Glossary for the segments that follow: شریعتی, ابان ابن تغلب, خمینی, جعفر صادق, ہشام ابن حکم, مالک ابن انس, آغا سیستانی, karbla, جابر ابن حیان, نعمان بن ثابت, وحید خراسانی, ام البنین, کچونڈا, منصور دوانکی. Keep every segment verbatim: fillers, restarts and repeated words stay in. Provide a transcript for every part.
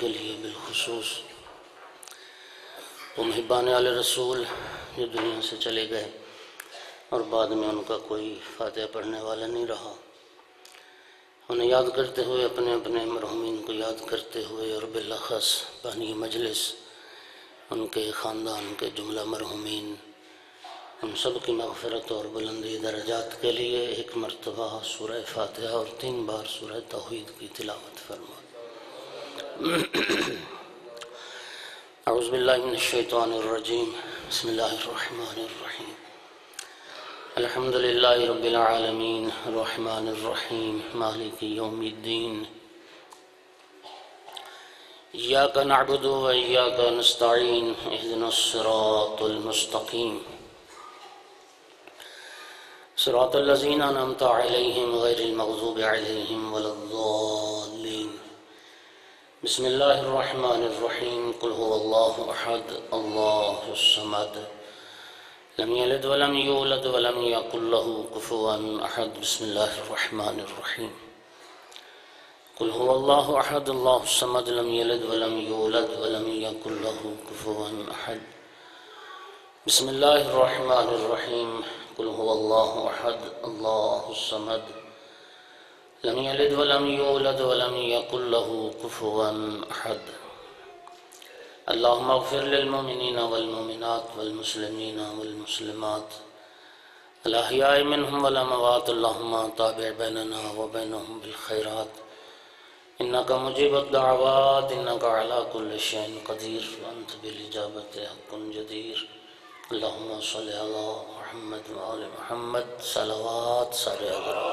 کے لیے بالخصوص وہ محبان آل رسول جو دنیا سے چلے گئے اور بعد میں ان کا کوئی فاتحہ پڑھنے والا نہیں رہا، انہیں یاد کرتے ہوئے، اپنے اپنے مرحومین کو یاد کرتے ہوئے، اور بالخص بانی مجلس ان کے خاندان کے جملہ مرحومین، ہم سب کی مغفرت اور بلندی درجات کے لیے ایک مرتبہ سورہ فاتحہ اور تین بار سورہ توحید کی تلاوت فرما۔ اعوذ باللہ من الشیطان الرجیم، بسم اللہ الرحمن الرحیم، الحمدللہ رب العالمین، الرحمن الرحیم، مالک یوم الدین، ایاک نعبد و ایاک نستعین، اہدنا الصراط المستقیم، صراط الذین انعمت علیہم غیر المغضوب علیہم ولا الضالین۔ بسم اللہ الرحمن الرحیم، قل هو اللہ احد اللہ الصمد، لم یلد ولم یولد ولم یکن لہ کفوا احد۔ بسم اللہ الرحمن الرحیم، قل هو اللہ احد اللہ الصمد، لم یلد ولم یولد ولم یکن لہ کفوا احد۔ بسم اللہ الرحمن الرحیم، قل هو اللہ احد اللہ الصمد، لم یلد ولم یولد ولم یکن لہ کفوا احد۔ اللہم اغفر للمؤمنین والمؤمنات والمسلمین والمسلمات الاحیاء منہم والاموات، اللہم تابع بیننا وبینہم بالخیرات، انکا مجیب الدعوات، انکا علی کل شیء قدیر، وانت بالاجابت حق جدیر۔ اللہم صلی علی محمد وآل محمد، صلوات سارے حضرات۔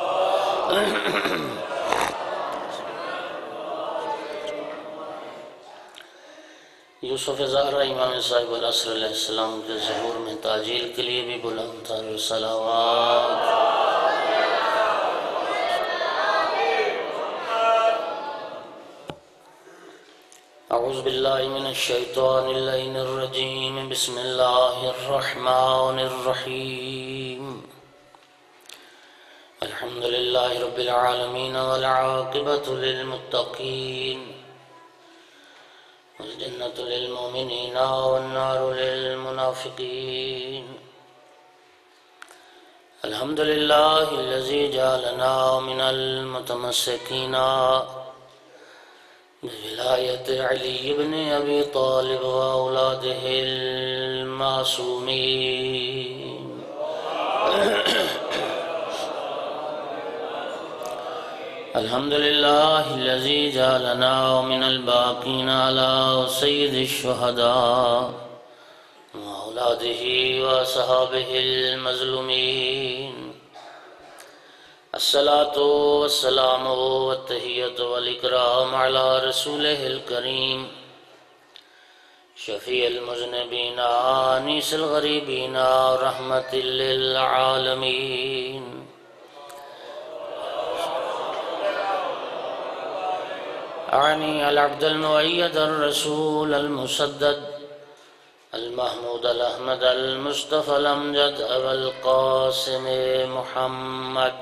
یوسف زہرہ امام صاحب العصر علیہ السلام کے ظہور میں تاجیل کے لیے بھی بلند تھا، صلوات۔ اعوذ باللہ من الشیطان اللعین الرجیم، بسم اللہ الرحمن الرحیم، الحمدللہ رب العالمین والعاقبۃ للمتقین، والجنۃ للمؤمنین والنار للمنافقین، الحمدللہ الذی جعلنا من المتمسکین بولایت علی بن ابی طالب و اولادہ المعصومین، الحمدللہ الذی جعلنا من الباقین علی سید الشہداء و اولادہ و اصحابہ المظلومین، الصلاۃ والسلام والتحیۃ والاکرام علی رسولہ الکریم، شفیع المذنبین انیس الغریبین رحمۃ للعالمین۔ اعنی العبد المؤید الرسول المسدد المحمود الاحمد المصطفی الامجد ابا القاسم محمد،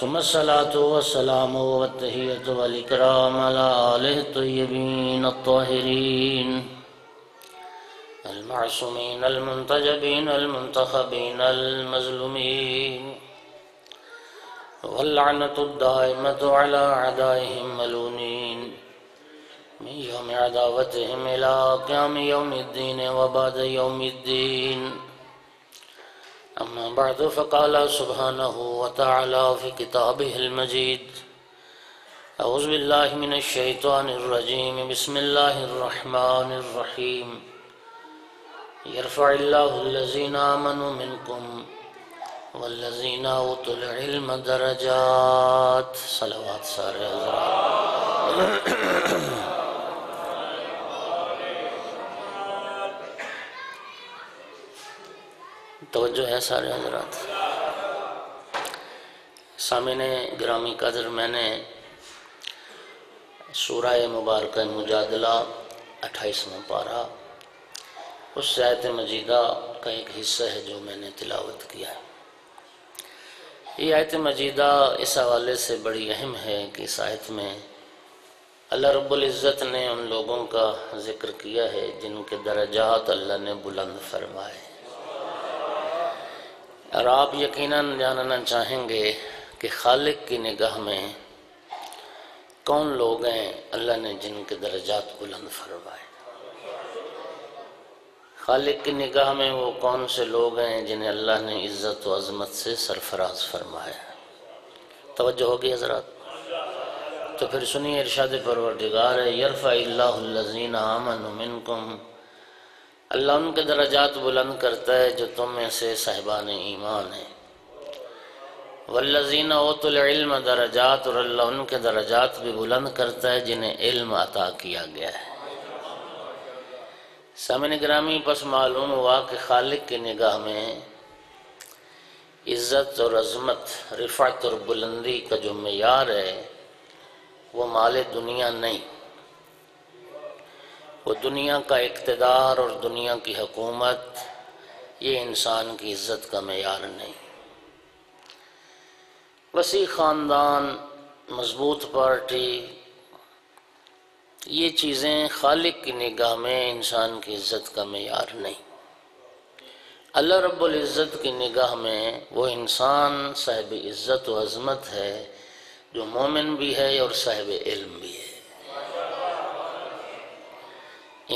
ثم الصلاة والسلام والتحیۃ والاکرام علی آلہ الطیبین الطاہرین المعصومین المنتجبین المنتخبین المظلومین، واللعنة الدائمة علی اعدائہم ملعونین، من یوم عداوتہم الی قیام یوم الدین وبعد یوم الدین۔ اما بعد، فقال سبحانه وتعالى في كتابه المجيد، اعوذ بالله من الشيطان الرجيم، بسم الله الرحمن الرحيم، يرفع الله الذين آمنوا منكم والذين اوتوا العلم درجات، صلوات سارے حضرات۔ توجہ ہے سارے حضرات۔ سامعین گرامی قدر، میں نے سورہ مبارکہ مجادلہ اٹھائیسواں پارہ اس آیت مجیدہ کا ایک حصہ ہے جو میں نے تلاوت کیا ہے۔ یہ آیت مجیدہ اس حوالے سے بڑی اہم ہے کہ اس آیت میں اللہ رب العزت نے ان لوگوں کا ذکر کیا ہے جن کے درجات اللہ نے بلند فرمائے، اور آپ یقیناً جاننا چاہیں گے کہ خالق کی نگاہ میں کون لوگ ہیں اللہ نے جن کے درجات بلند فرمائے۔ خالق کی نگاہ میں وہ کون سے لوگ ہیں جنہیں اللہ نے عزت و عظمت سے سرفراز فرمایا۔ توجہ ہوگی حضرات؟ تو پھر سنیے ارشاد پروردگار ہے، یرفع اللہ الذین آمنوا منکم، اللہ ان کے درجات بلند کرتا ہے جو تم میں سے صاحبان ایمان ہیں، والذین اوتوا العلم درجات، اور اللہ ان کے درجات بھی بلند کرتا ہے جنہیں علم عطا کیا گیا ہے۔ سامعین گرامی، پس معلوم ہوا کہ خالق کی نگاہ میں عزت اور عظمت، رفعت اور بلندی کا جو معیار ہے وہ مال دنیا نہیں، وہ دنیا کا اقتدار اور دنیا کی حکومت، یہ انسان کی عزت کا معیار نہیں۔ وسیع خاندان، مضبوط پارٹی، یہ چیزیں خالق کی نگاہ میں انسان کی عزت کا معیار نہیں۔ اللہ رب العزت کی نگاہ میں وہ انسان صاحب عزت و عظمت ہے جو مومن بھی ہے اور صاحب علم بھی ہے۔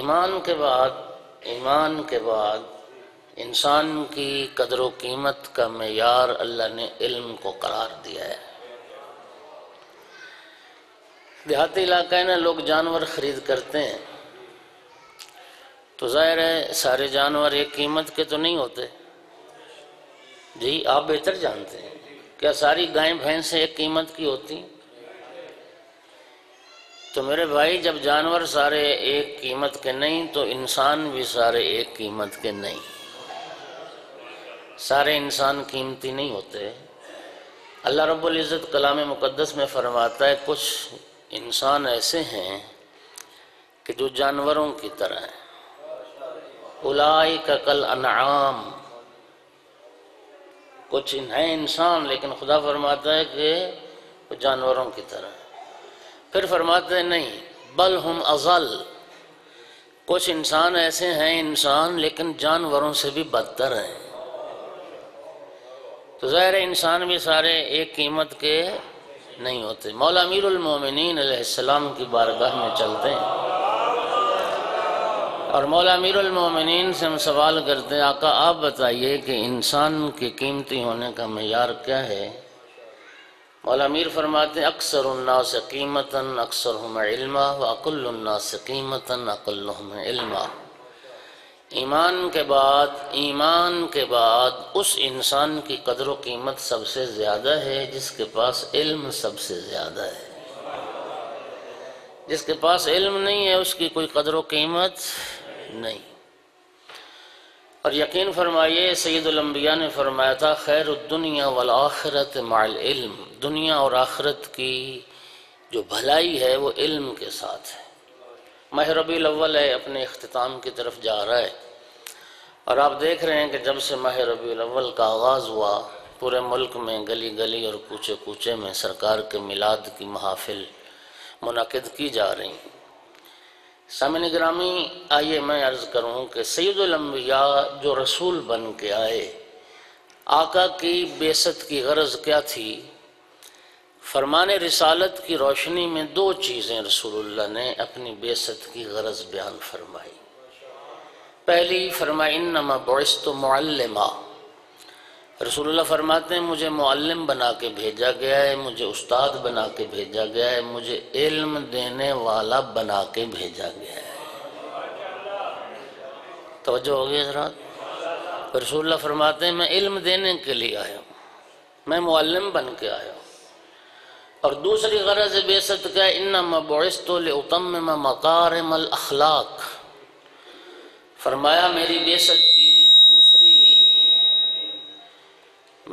ایمان کے بعد ایمان کے بعد انسان کی قدر و قیمت کا معیار اللہ نے علم کو قرار دیا ہے۔ دیہاتی علاقہ ہے نا، لوگ جانور خرید کرتے ہیں تو ظاہر ہے سارے جانور ایک قیمت کے تو نہیں ہوتے، جی آپ بہتر جانتے ہیں۔ کیا ساری گائیں بھینسیں ایک قیمت کی ہوتی؟ تو میرے بھائی، جب جانور سارے ایک قیمت کے نہیں تو انسان بھی سارے ایک قیمت کے نہیں، سارے انسان قیمتی نہیں ہوتے۔ اللہ رب العزت کلام مقدس میں فرماتا ہے کچھ انسان ایسے ہیں کہ جو جانوروں کی طرح ہیں، اولئک کالانعام، کچھ ہیں انسان لیکن خدا فرماتا ہے کہ وہ جانوروں کی طرح ہیں۔ پھر فرماتے ہیں نہیں، بل ہم اضل، کچھ انسان ایسے ہیں انسان لیکن جانوروں سے بھی بدتر ہیں۔ تو ظاہر انسان بھی سارے ایک قیمت کے نہیں ہوتے۔ مولا امیر المومنین علیہ السلام کی بارگاہ میں چلتے ہیں اور مولا امیر المومنین سے ہم سوال کرتے ہیں، آقا آپ بتائیے کہ انسان کے قیمتی ہونے کا معیار کیا ہے؟ مولا امیر فرماتے ہیں، اکثر الناس قیمتاً اکثرهم علما واقل الناس قیمتاً اقلهم علما۔ ایمان کے بعد ایمان کے بعد اس انسان کی قدر و قیمت سب سے زیادہ ہے جس کے پاس علم سب سے زیادہ ہے۔ جس کے پاس علم نہیں ہے اس کی کوئی قدر و قیمت نہیں۔ اور یقین فرمائیے، سید الانبیاء نے فرمایا تھا، خیر الدنیا والآخرت مع العلم، دنیا اور آخرت کی جو بھلائی ہے وہ علم کے ساتھ ہے۔ ماہ ربیع الاول ہے، اپنے اختتام کی طرف جا رہا ہے اور آپ دیکھ رہے ہیں کہ جب سے ماہ ربیع الاول کا آغاز ہوا پورے ملک میں گلی گلی اور کوچے کوچے میں سرکار کے میلاد کی محافل منعقد کی جا رہی ہیں۔ سامعین گرامی، آئیے میں عرض کروں کہ سید الانبیاء جو رسول بن کے آئے، آقا کی بعثت کی غرض کیا تھی؟ فرمان رسالت کی روشنی میں دو چیزیں رسول اللہ نے اپنی بعثت کی غرض بیان فرمائی۔ پہلی فرمائی انما بعثت معلما، رسول اللہ فرماتے ہیں مجھے معلم بنا کے بھیجا گیا ہے، مجھے استاد بنا کے بھیجا گیا ہے، مجھے علم دینے والا بنا کے بھیجا گیا ہے۔ توجہ ہوگی حضرات؟ رسول اللہ فرماتے ہیں میں علم دینے کے لیے آیا ہوں، میں معلم بن کے آیا ہوں۔ اور دوسری غرض بعثت کا انما بعثت لاتمم مکارم الاخلاق، فرمایا میری بعثت کی دوسری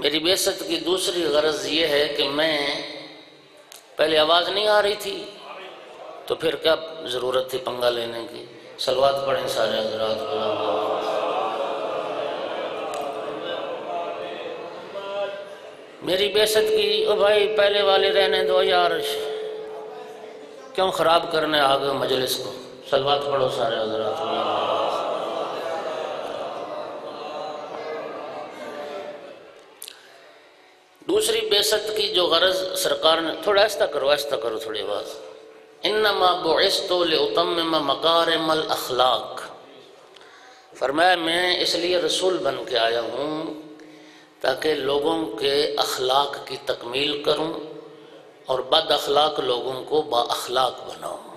میری بعثت کی دوسری غرض یہ ہے کہ میں، پہلے آواز نہیں آ رہی تھی تو پھر کیا ضرورت تھی پنگا لینے کی؟ صلوات پڑھیں سارے حضرات کو۔ میری بیست کی او بھائی پہلے والے رہنے دو یار، کیوں خراب کرنے آگے مجلس کو؟ صلوات پڑھو سارے حضرات. دوسری بیست کی جو غرض سرکار نے، تھوڑا ایسا کرو ایسا کرو تھوڑی باز، انما بعثت لاتمم مکارم الاخلاق، فرمایا میں اس لیے رسول بن کے آیا ہوں تاکہ لوگوں کے اخلاق کی تکمیل کروں اور بد اخلاق لوگوں کو با اخلاق بناؤں.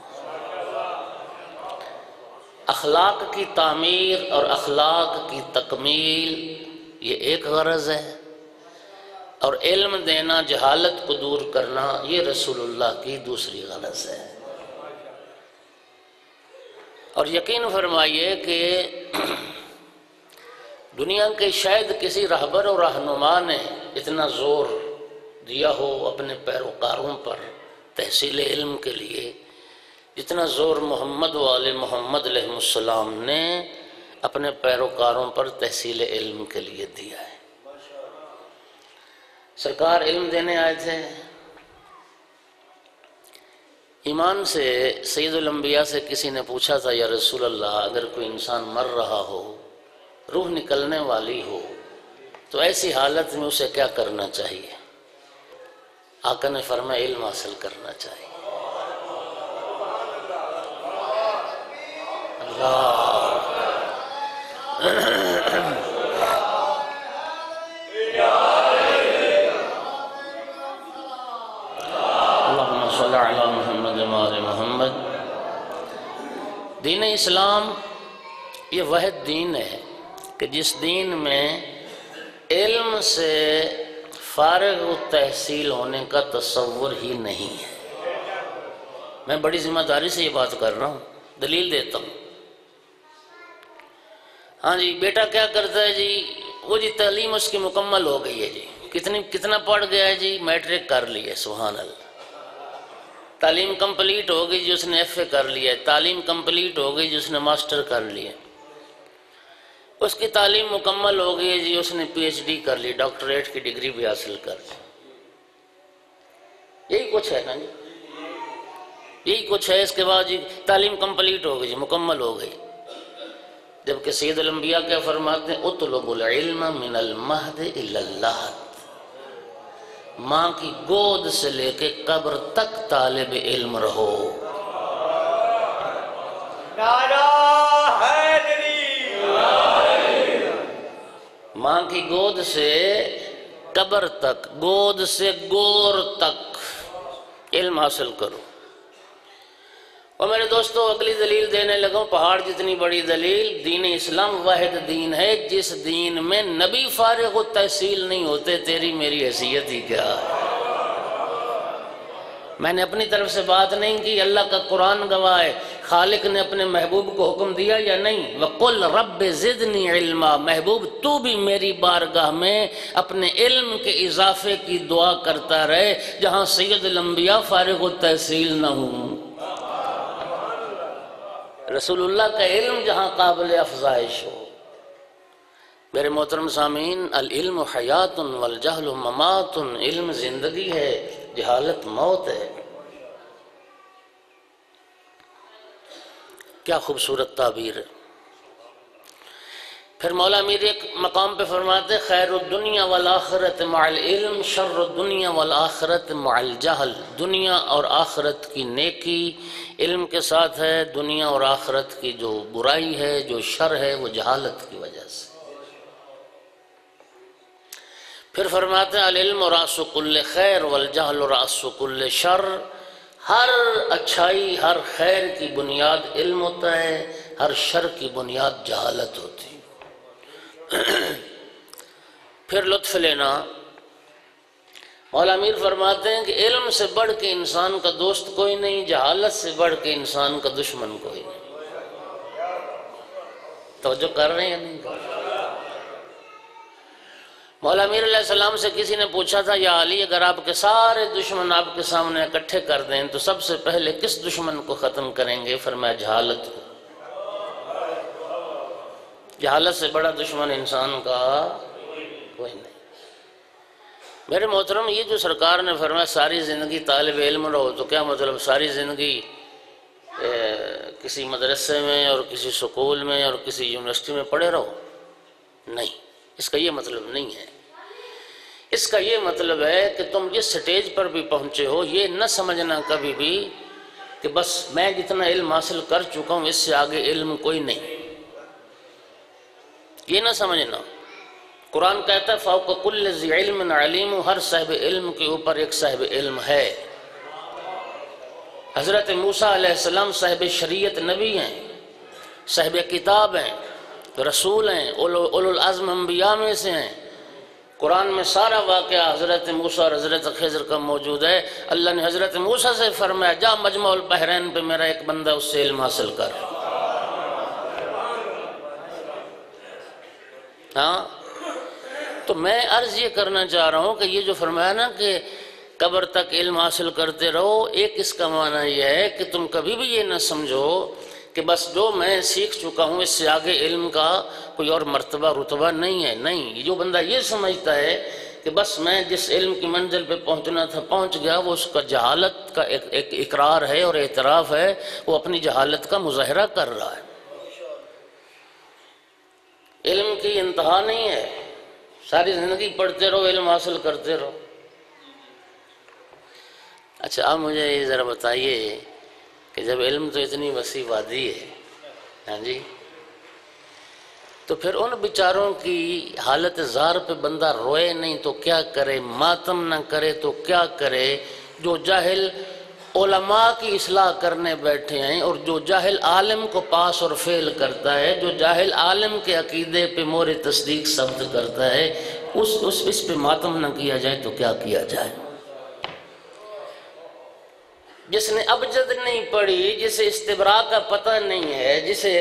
اخلاق کی تعمیر اور اخلاق کی تکمیل یہ ایک غرض ہے، اور علم دینا، جہالت کو دور کرنا، یہ رسول اللہ کی دوسری غرض ہے. اور یقین فرمائیے کہ دنیا کے شاید کسی رہبر و رہنما نے اتنا زور دیا ہو اپنے پیروکاروں پر تحصیل علم کے لیے جتنا زور محمد و آل محمد علیہ السلام نے اپنے پیروکاروں پر تحصیل علم کے لیے دیا ہے. سرکار علم دینے آئے تھے. ایمان سے سید الانبیاء سے کسی نے پوچھا تھا، یا رسول اللہ، اگر کوئی انسان مر رہا ہو، روح نکلنے والی ہو، تو ایسی حالت میں اسے کیا کرنا چاہیے؟ آقا نے فرمایا علم حاصل کرنا چاہیے. اللہ محمد. دین اسلام یہ واحد دین ہے کہ جس دین میں علم سے فارغ و تحصیل ہونے کا تصور ہی نہیں ہے. میں بڑی ذمہ داری سے یہ بات کر رہا ہوں، دلیل دیتا ہوں. ہاں جی، بیٹا کیا کرتا ہے جی؟ وہ جی تعلیم اس کی مکمل ہو گئی ہے جی، کتنی کتنا پڑھ گیا ہے جی؟ میٹرک کر لی ہے. سبحان اللہ، تعلیم کمپلیٹ ہو گئی جس نے ایف اے کر لیا ہے، تعلیم کمپلیٹ ہو گئی جس نے ماسٹر کر لیا ہے، اس کی تعلیم مکمل ہو گئی جی اس نے پی ایچ ڈی کر لی، ڈاکٹریٹ کی ڈگری بھی حاصل کر لی. یہی کچھ ہے نا جی، یہی کچھ ہے. اس کے بعد جی تعلیم کمپلیٹ ہو گئی جی، مکمل ہو گئی. جبکہ سید الانبیاء کیا فرماتے ہیں؟ اطلب العلم من المہد الی اللحد. ماں کی گود سے لے کے قبر تک طالب علم رہو. نعرہ حیدری. ماں کی گود سے قبر تک، گود سے گور تک علم حاصل کرو. اور میرے دوستو، اگلی دلیل دینے لگوں، پہاڑ جتنی بڑی دلیل. دین اسلام واحد دین ہے جس دین میں نبی فارغ و تحصیل نہیں ہوتے. تیری میری حیثیت ہی کیا؟ میں نے اپنی طرف سے بات نہیں کی، اللہ کا قرآن گواہ ہے. خالق نے اپنے محبوب کو حکم دیا یا نہیں؟ وَقُلْ رَبِّ زِدْنِي عِلْمًا. محبوب تو بھی میری بارگاہ میں اپنے علم کے اضافے کی دعا کرتا رہے، جہاں سید الانبیاء فارغ و تحصیل نہ ہوں. رسول اللہ کا علم جہاں قابل افزائش ہو. میرے محترم سامعین، العلم حیات والجہل ممات. علم زندگی ہے، جہالت موت ہے. کیا خوبصورت تعبیر ہے. پھر مولا میرے ایک مقام پہ فرماتے، خیر الدنیا والآخرت مع العلم، شر الدنیا والآخرت مع الجہل. دنیا اور آخرت کی نیکی علم کے ساتھ ہے، دنیا اور آخرت کی جو برائی ہے، جو شر ہے، وہ جہالت کی وجہ سے. پھر فرماتے ہیں العلم راس کل خیر والجہل راس کل شر. ہر اچھائی، ہر خیر کی بنیاد علم ہوتا ہے، ہر شر کی بنیاد جہالت ہوتی. پھر لطف لینا. مولا میر فرماتے ہیں کہ علم سے بڑھ کے انسان کا دوست کوئی نہیں، جہالت سے بڑھ کے انسان کا دشمن کوئی نہیں. توجہ کر رہے ہیں نہیں؟ مولا میر علیہ السلام سے کسی نے پوچھا تھا، یا علی، اگر آپ کے سارے دشمن آپ کے سامنے اکٹھے کر دیں تو سب سے پہلے کس دشمن کو ختم کریں گے؟ فرمایا جہالت کو. جہالت سے بڑا دشمن انسان کا کوئی نہیں. میرے محترم، یہ جو سرکار نے فرمایا ساری زندگی طالب علم رہو، تو کیا مطلب ساری زندگی کسی مدرسے میں اور کسی سکول میں اور کسی یونیورسٹی میں پڑھے رہو؟ نہیں، اس کا یہ مطلب نہیں ہے۔ اس کا یہ مطلب ہے کہ تم جس سٹیج پر بھی پہنچے ہو، یہ نہ سمجھنا کبھی بھی کہ بس میں جتنا علم حاصل کر چکا ہوں اس سے آگے علم کوئی نہیں، یہ نہ سمجھنا۔ قرآن کہتا ہے فَوْقَ كُلِّ ذِي عِلْمٍ عَلِيمٌ، ہر صاحب علم کے اوپر ایک صاحب علم ہے۔ حضرت موسیٰ علیہ السلام صاحب شریعت نبی ہیں، صاحب کتاب ہیں، رسول ہیں، اولو العزم انبیاء میں سے ہیں۔ قرآن میں سارا واقعہ حضرت موسیٰ اور حضرت خضر کا موجود ہے۔ اللہ نے حضرت موسیٰ سے فرمایا جا مجمع البحرین پہ میرا ایک بندہ اس سے علم حاصل کر۔ ہاں، تو میں عرض یہ کرنا چاہ رہا ہوں کہ یہ جو فرمایا نا کہ قبر تک علم حاصل کرتے رہو، ایک اس کا معنی یہ ہے کہ تم کبھی بھی یہ نہ سمجھو کہ بس جو میں سیکھ چکا ہوں اس سے آگے علم کا کوئی اور مرتبہ رتبہ نہیں ہے۔ نہیں، جو بندہ یہ سمجھتا ہے کہ بس میں جس علم کی منزل پہ پہنچنا تھا پہنچ گیا، وہ اس کا جہالت کا ایک اقرار ہے اور اعتراف ہے، وہ اپنی جہالت کا مظاہرہ کر رہا ہے۔ علم کی انتہا نہیں ہے، ساری زندگی پڑھتے رہو، علم حاصل کرتے رہو۔ اچھا، آپ مجھے یہ ذرا بتائیے کہ جب علم تو اتنی وسیع وادی ہے، ہاں جی، تو پھر ان بیچاروں کی حالت زار پہ بندہ روئے نہیں تو کیا کرے، ماتم نہ کرے تو کیا کرے؟ جو جاہل علماء کی اصلاح کرنے بیٹھے ہیں، اور جو جاہل عالم کو پاس اور فیل کرتا ہے، جو جاہل عالم کے عقیدے پہ مور تصدیق ثبت کرتا ہے، اس اس اس پہ ماتم نہ کیا جائے تو کیا کیا جائے؟ جس نے ابجد نہیں پڑھی، جسے استبراء کا پتہ نہیں ہے، جسے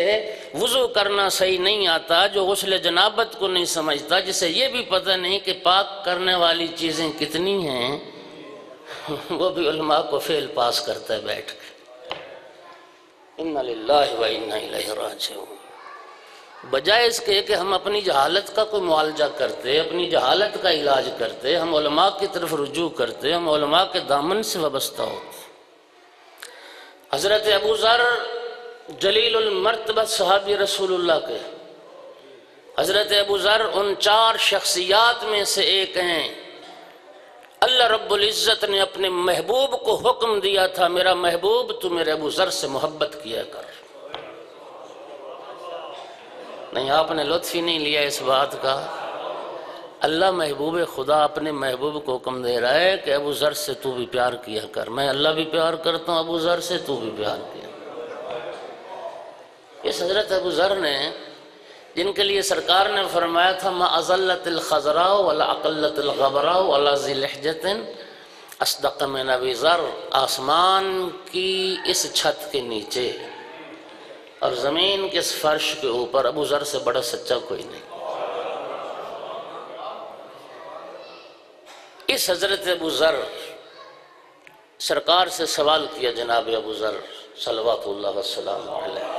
وضو کرنا صحیح نہیں آتا، جو غسل جنابت کو نہیں سمجھتا، جسے یہ بھی پتہ نہیں کہ پاک کرنے والی چیزیں کتنی ہیں، وہ بھی علماء کو فعل پاس کرتا ہے بیٹھ کے۔ اِنَّا لِلَّهِ وَإِنَّا إِلَيْهِ رَاجِعُونَ۔ بجائے اس کے کہ ہم اپنی جہالت کا کوئی معالجہ کرتے، اپنی جہالت کا علاج کرتے، ہم علماء کی طرف رجوع کرتے، ہم علماء کے دامن سے وابستہ ہوتے۔ حضرت ابو ذر جلیل المرتبہ صحابی رسول اللہ کے، حضرت ابو ذر ان چار شخصیات میں سے ایک ہیں۔ اللہ رب العزت نے اپنے محبوب کو حکم دیا تھا میرا محبوب تو میرے ابو ذر سے محبت کیا کر۔ نہیں، آپ نے لطف ہی نہیں لیا اس بات کا۔ اللہ محبوب خدا اپنے محبوب کو حکم دے رہا ہے کہ ابو ذر سے تو بھی پیار کیا کر۔ میں اللہ بھی پیار کرتا ہوں، ابو ذر سے تو بھی پیار کیا۔ اس حضرت ابو ذر نے جن کے لیے سرکار نے فرمایا تھا ما اذلت الخضراء ولا اقلت الغبراء ولا ذی لحجۃ اصدق من ابی ذر، آسمان کی اس چھت کے نیچے اور زمین کے اس فرش کے اوپر ابو ذر سے بڑا سچا کوئی نہیں۔ اس حضرت ابو ذر، سرکار سے سوال کیا جناب ابو ذر صلوات اللہ وسلام علیہ۔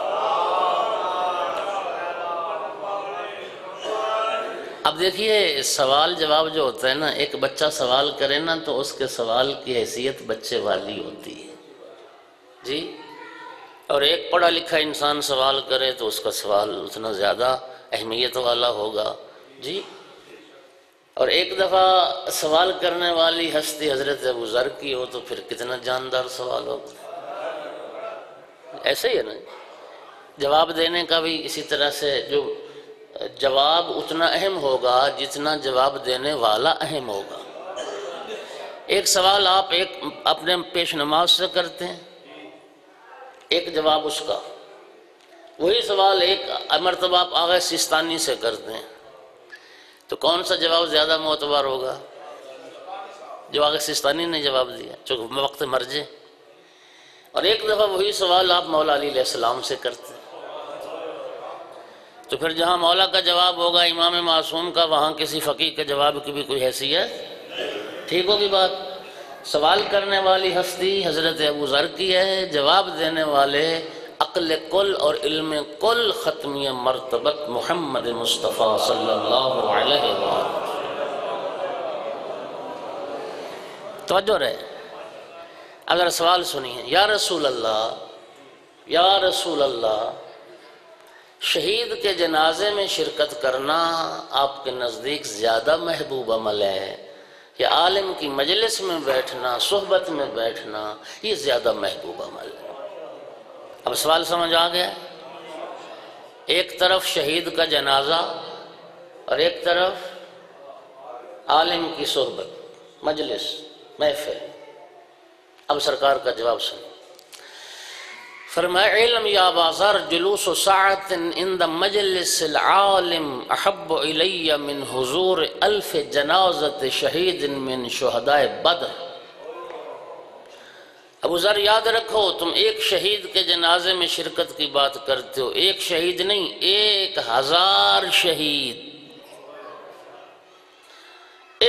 اب دیکھیے، سوال جواب جو ہوتا ہے نا، ایک بچہ سوال کرے نا تو اس کے سوال کی حیثیت بچے والی ہوتی ہے، جی، اور ایک پڑھا لکھا انسان سوال کرے تو اس کا سوال اتنا زیادہ اہمیت والا ہوگا، جی۔ اور ایک دفعہ سوال کرنے والی ہستی حضرت ابو ذر کی ہو تو پھر کتنا جاندار سوال ہوگا۔ ایسے ہی ہے نا، جواب دینے کا بھی اسی طرح سے جو جواب اتنا اہم ہوگا جتنا جواب دینے والا اہم ہوگا۔ ایک سوال آپ ایک اپنے پیش نماز سے کرتے ہیں، ایک جواب اس کا، وہی سوال ایک مرتبہ آپ آغا سیستانی سے کرتے ہیں، تو کون سا جواب زیادہ معتبر ہوگا؟ جو آغا سیستانی نے جواب دیا، چونکہ وقت مرجے۔ اور ایک دفعہ وہی سوال آپ مولا علی علیہ السلام سے کرتے ہیں، تو پھر جہاں مولا کا جواب ہوگا امام معصوم کا، وہاں کسی فقیہ کے جواب کی بھی کوئی حیثیت؟ ٹھیک ہوگی بات۔ سوال کرنے والی ہستی حضرت ابو ذر کی ہے، جواب دینے والے عقل کل اور علم کل ختمی مرتبت محمد مصطفیٰ صلی اللہ علیہ وآلہ۔ توجہ رہے. اب ذرا سوال سنیے. یا رسول اللہ یا رسول اللہ شہید کے جنازے میں شرکت کرنا آپ کے نزدیک زیادہ محبوب عمل ہے یا عالم کی مجلس میں بیٹھنا صحبت میں بیٹھنا یہ زیادہ محبوب عمل ہے؟ اب سوال سمجھ آ گیا. ایک طرف شہید کا جنازہ اور ایک طرف عالم کی صحبت مجلس محفل. اب سرکار کا جواب سنیں. فرمایا علم یا بازار جلوس ساعت عند مجلس العالم احب الی من حضور الف جنازت شہید من شہداء بدر. ابو ذر یاد رکھو تم ایک شہید کے جنازے میں شرکت کی بات کرتے ہو. ایک شہید نہیں ایک ہزار شہید.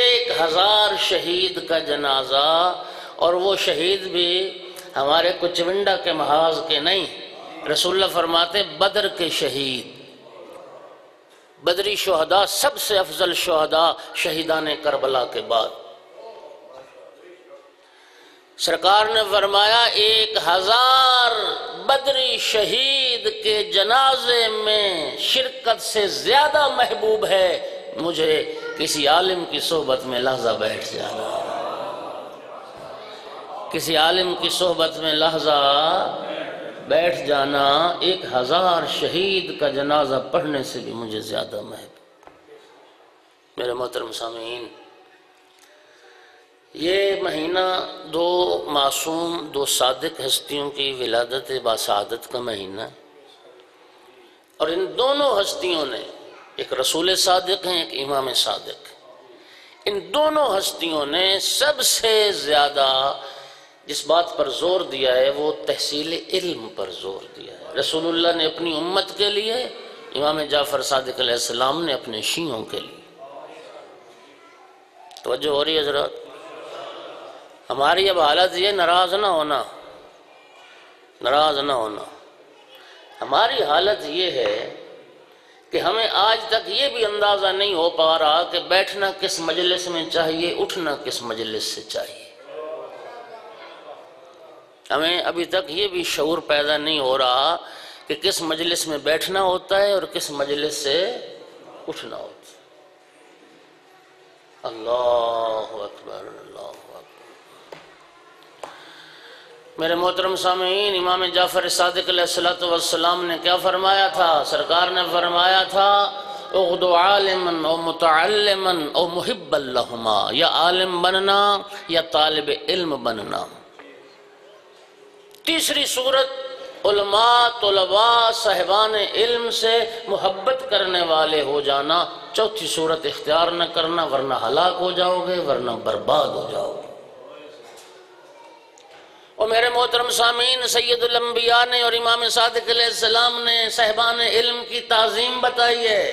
ایک ہزار شہید کا جنازہ اور وہ شہید بھی ہمارے کچونڈا کے محاذ کے نہیں. رسول اللہ فرماتے بدر کے شہید بدری شہداء سب سے افضل شہداء شہیدان کربلا کے بعد. سرکار نے فرمایا ایک ہزار بدری شہید کے جنازے میں شرکت سے زیادہ محبوب ہے مجھے کسی عالم کی صحبت میں لحظہ بیٹھ جانا. کسی عالم کی صحبت میں لحظہ بیٹھ جانا ایک ہزار شہید کا جنازہ پڑھنے سے بھی مجھے زیادہ محبوب. میرے محترم سامعین یہ مہینہ دو معصوم دو صادق ہستیوں کی ولادت باسعادت کا مہینہ اور ان دونوں ہستیوں نے ایک رسول صادق ہیں ایک امام صادق. ان دونوں ہستیوں نے سب سے زیادہ جس بات پر زور دیا ہے وہ تحصیل علم پر زور دیا ہے. رسول اللہ نے اپنی امت کے لیے امام جعفر صادق علیہ السلام نے اپنے شیعوں کے لیے. توجہ ہو رہی ہے حضرات. ہماری اب حالت یہ ناراض نہ ہونا ناراض نہ ہونا ہماری حالت یہ ہے کہ ہمیں آج تک یہ بھی اندازہ نہیں ہو پا رہا کہ بیٹھنا کس مجلس میں چاہیے اٹھنا کس مجلس سے چاہیے. ہمیں ابھی تک یہ بھی شعور پیدا نہیں ہو رہا کہ کس مجلس میں بیٹھنا ہوتا ہے اور کس مجلس سے اٹھنا ہوتا ہے. اللہ اکبر اللہ اکبر. میرے محترم سامعین امام جعفر صادق علیہ السلام نے کیا فرمایا تھا؟ سرکار نے فرمایا تھا اغد عالماً او متعلماً او محب اللہما. یا عالم بننا یا طالب علم بننا. تیسری صورت علماء طلباء صاحبان علم سے محبت کرنے والے ہو جانا. چوتھی صورت اختیار نہ کرنا ورنہ ہلاک ہو جاؤ گے ورنہ برباد ہو جاؤ گے. اور میرے محترم سامعین سید الانبیاء نے اور امام صادق علیہ السلام نے صاحبان علم کی تعظیم بتائی ہے.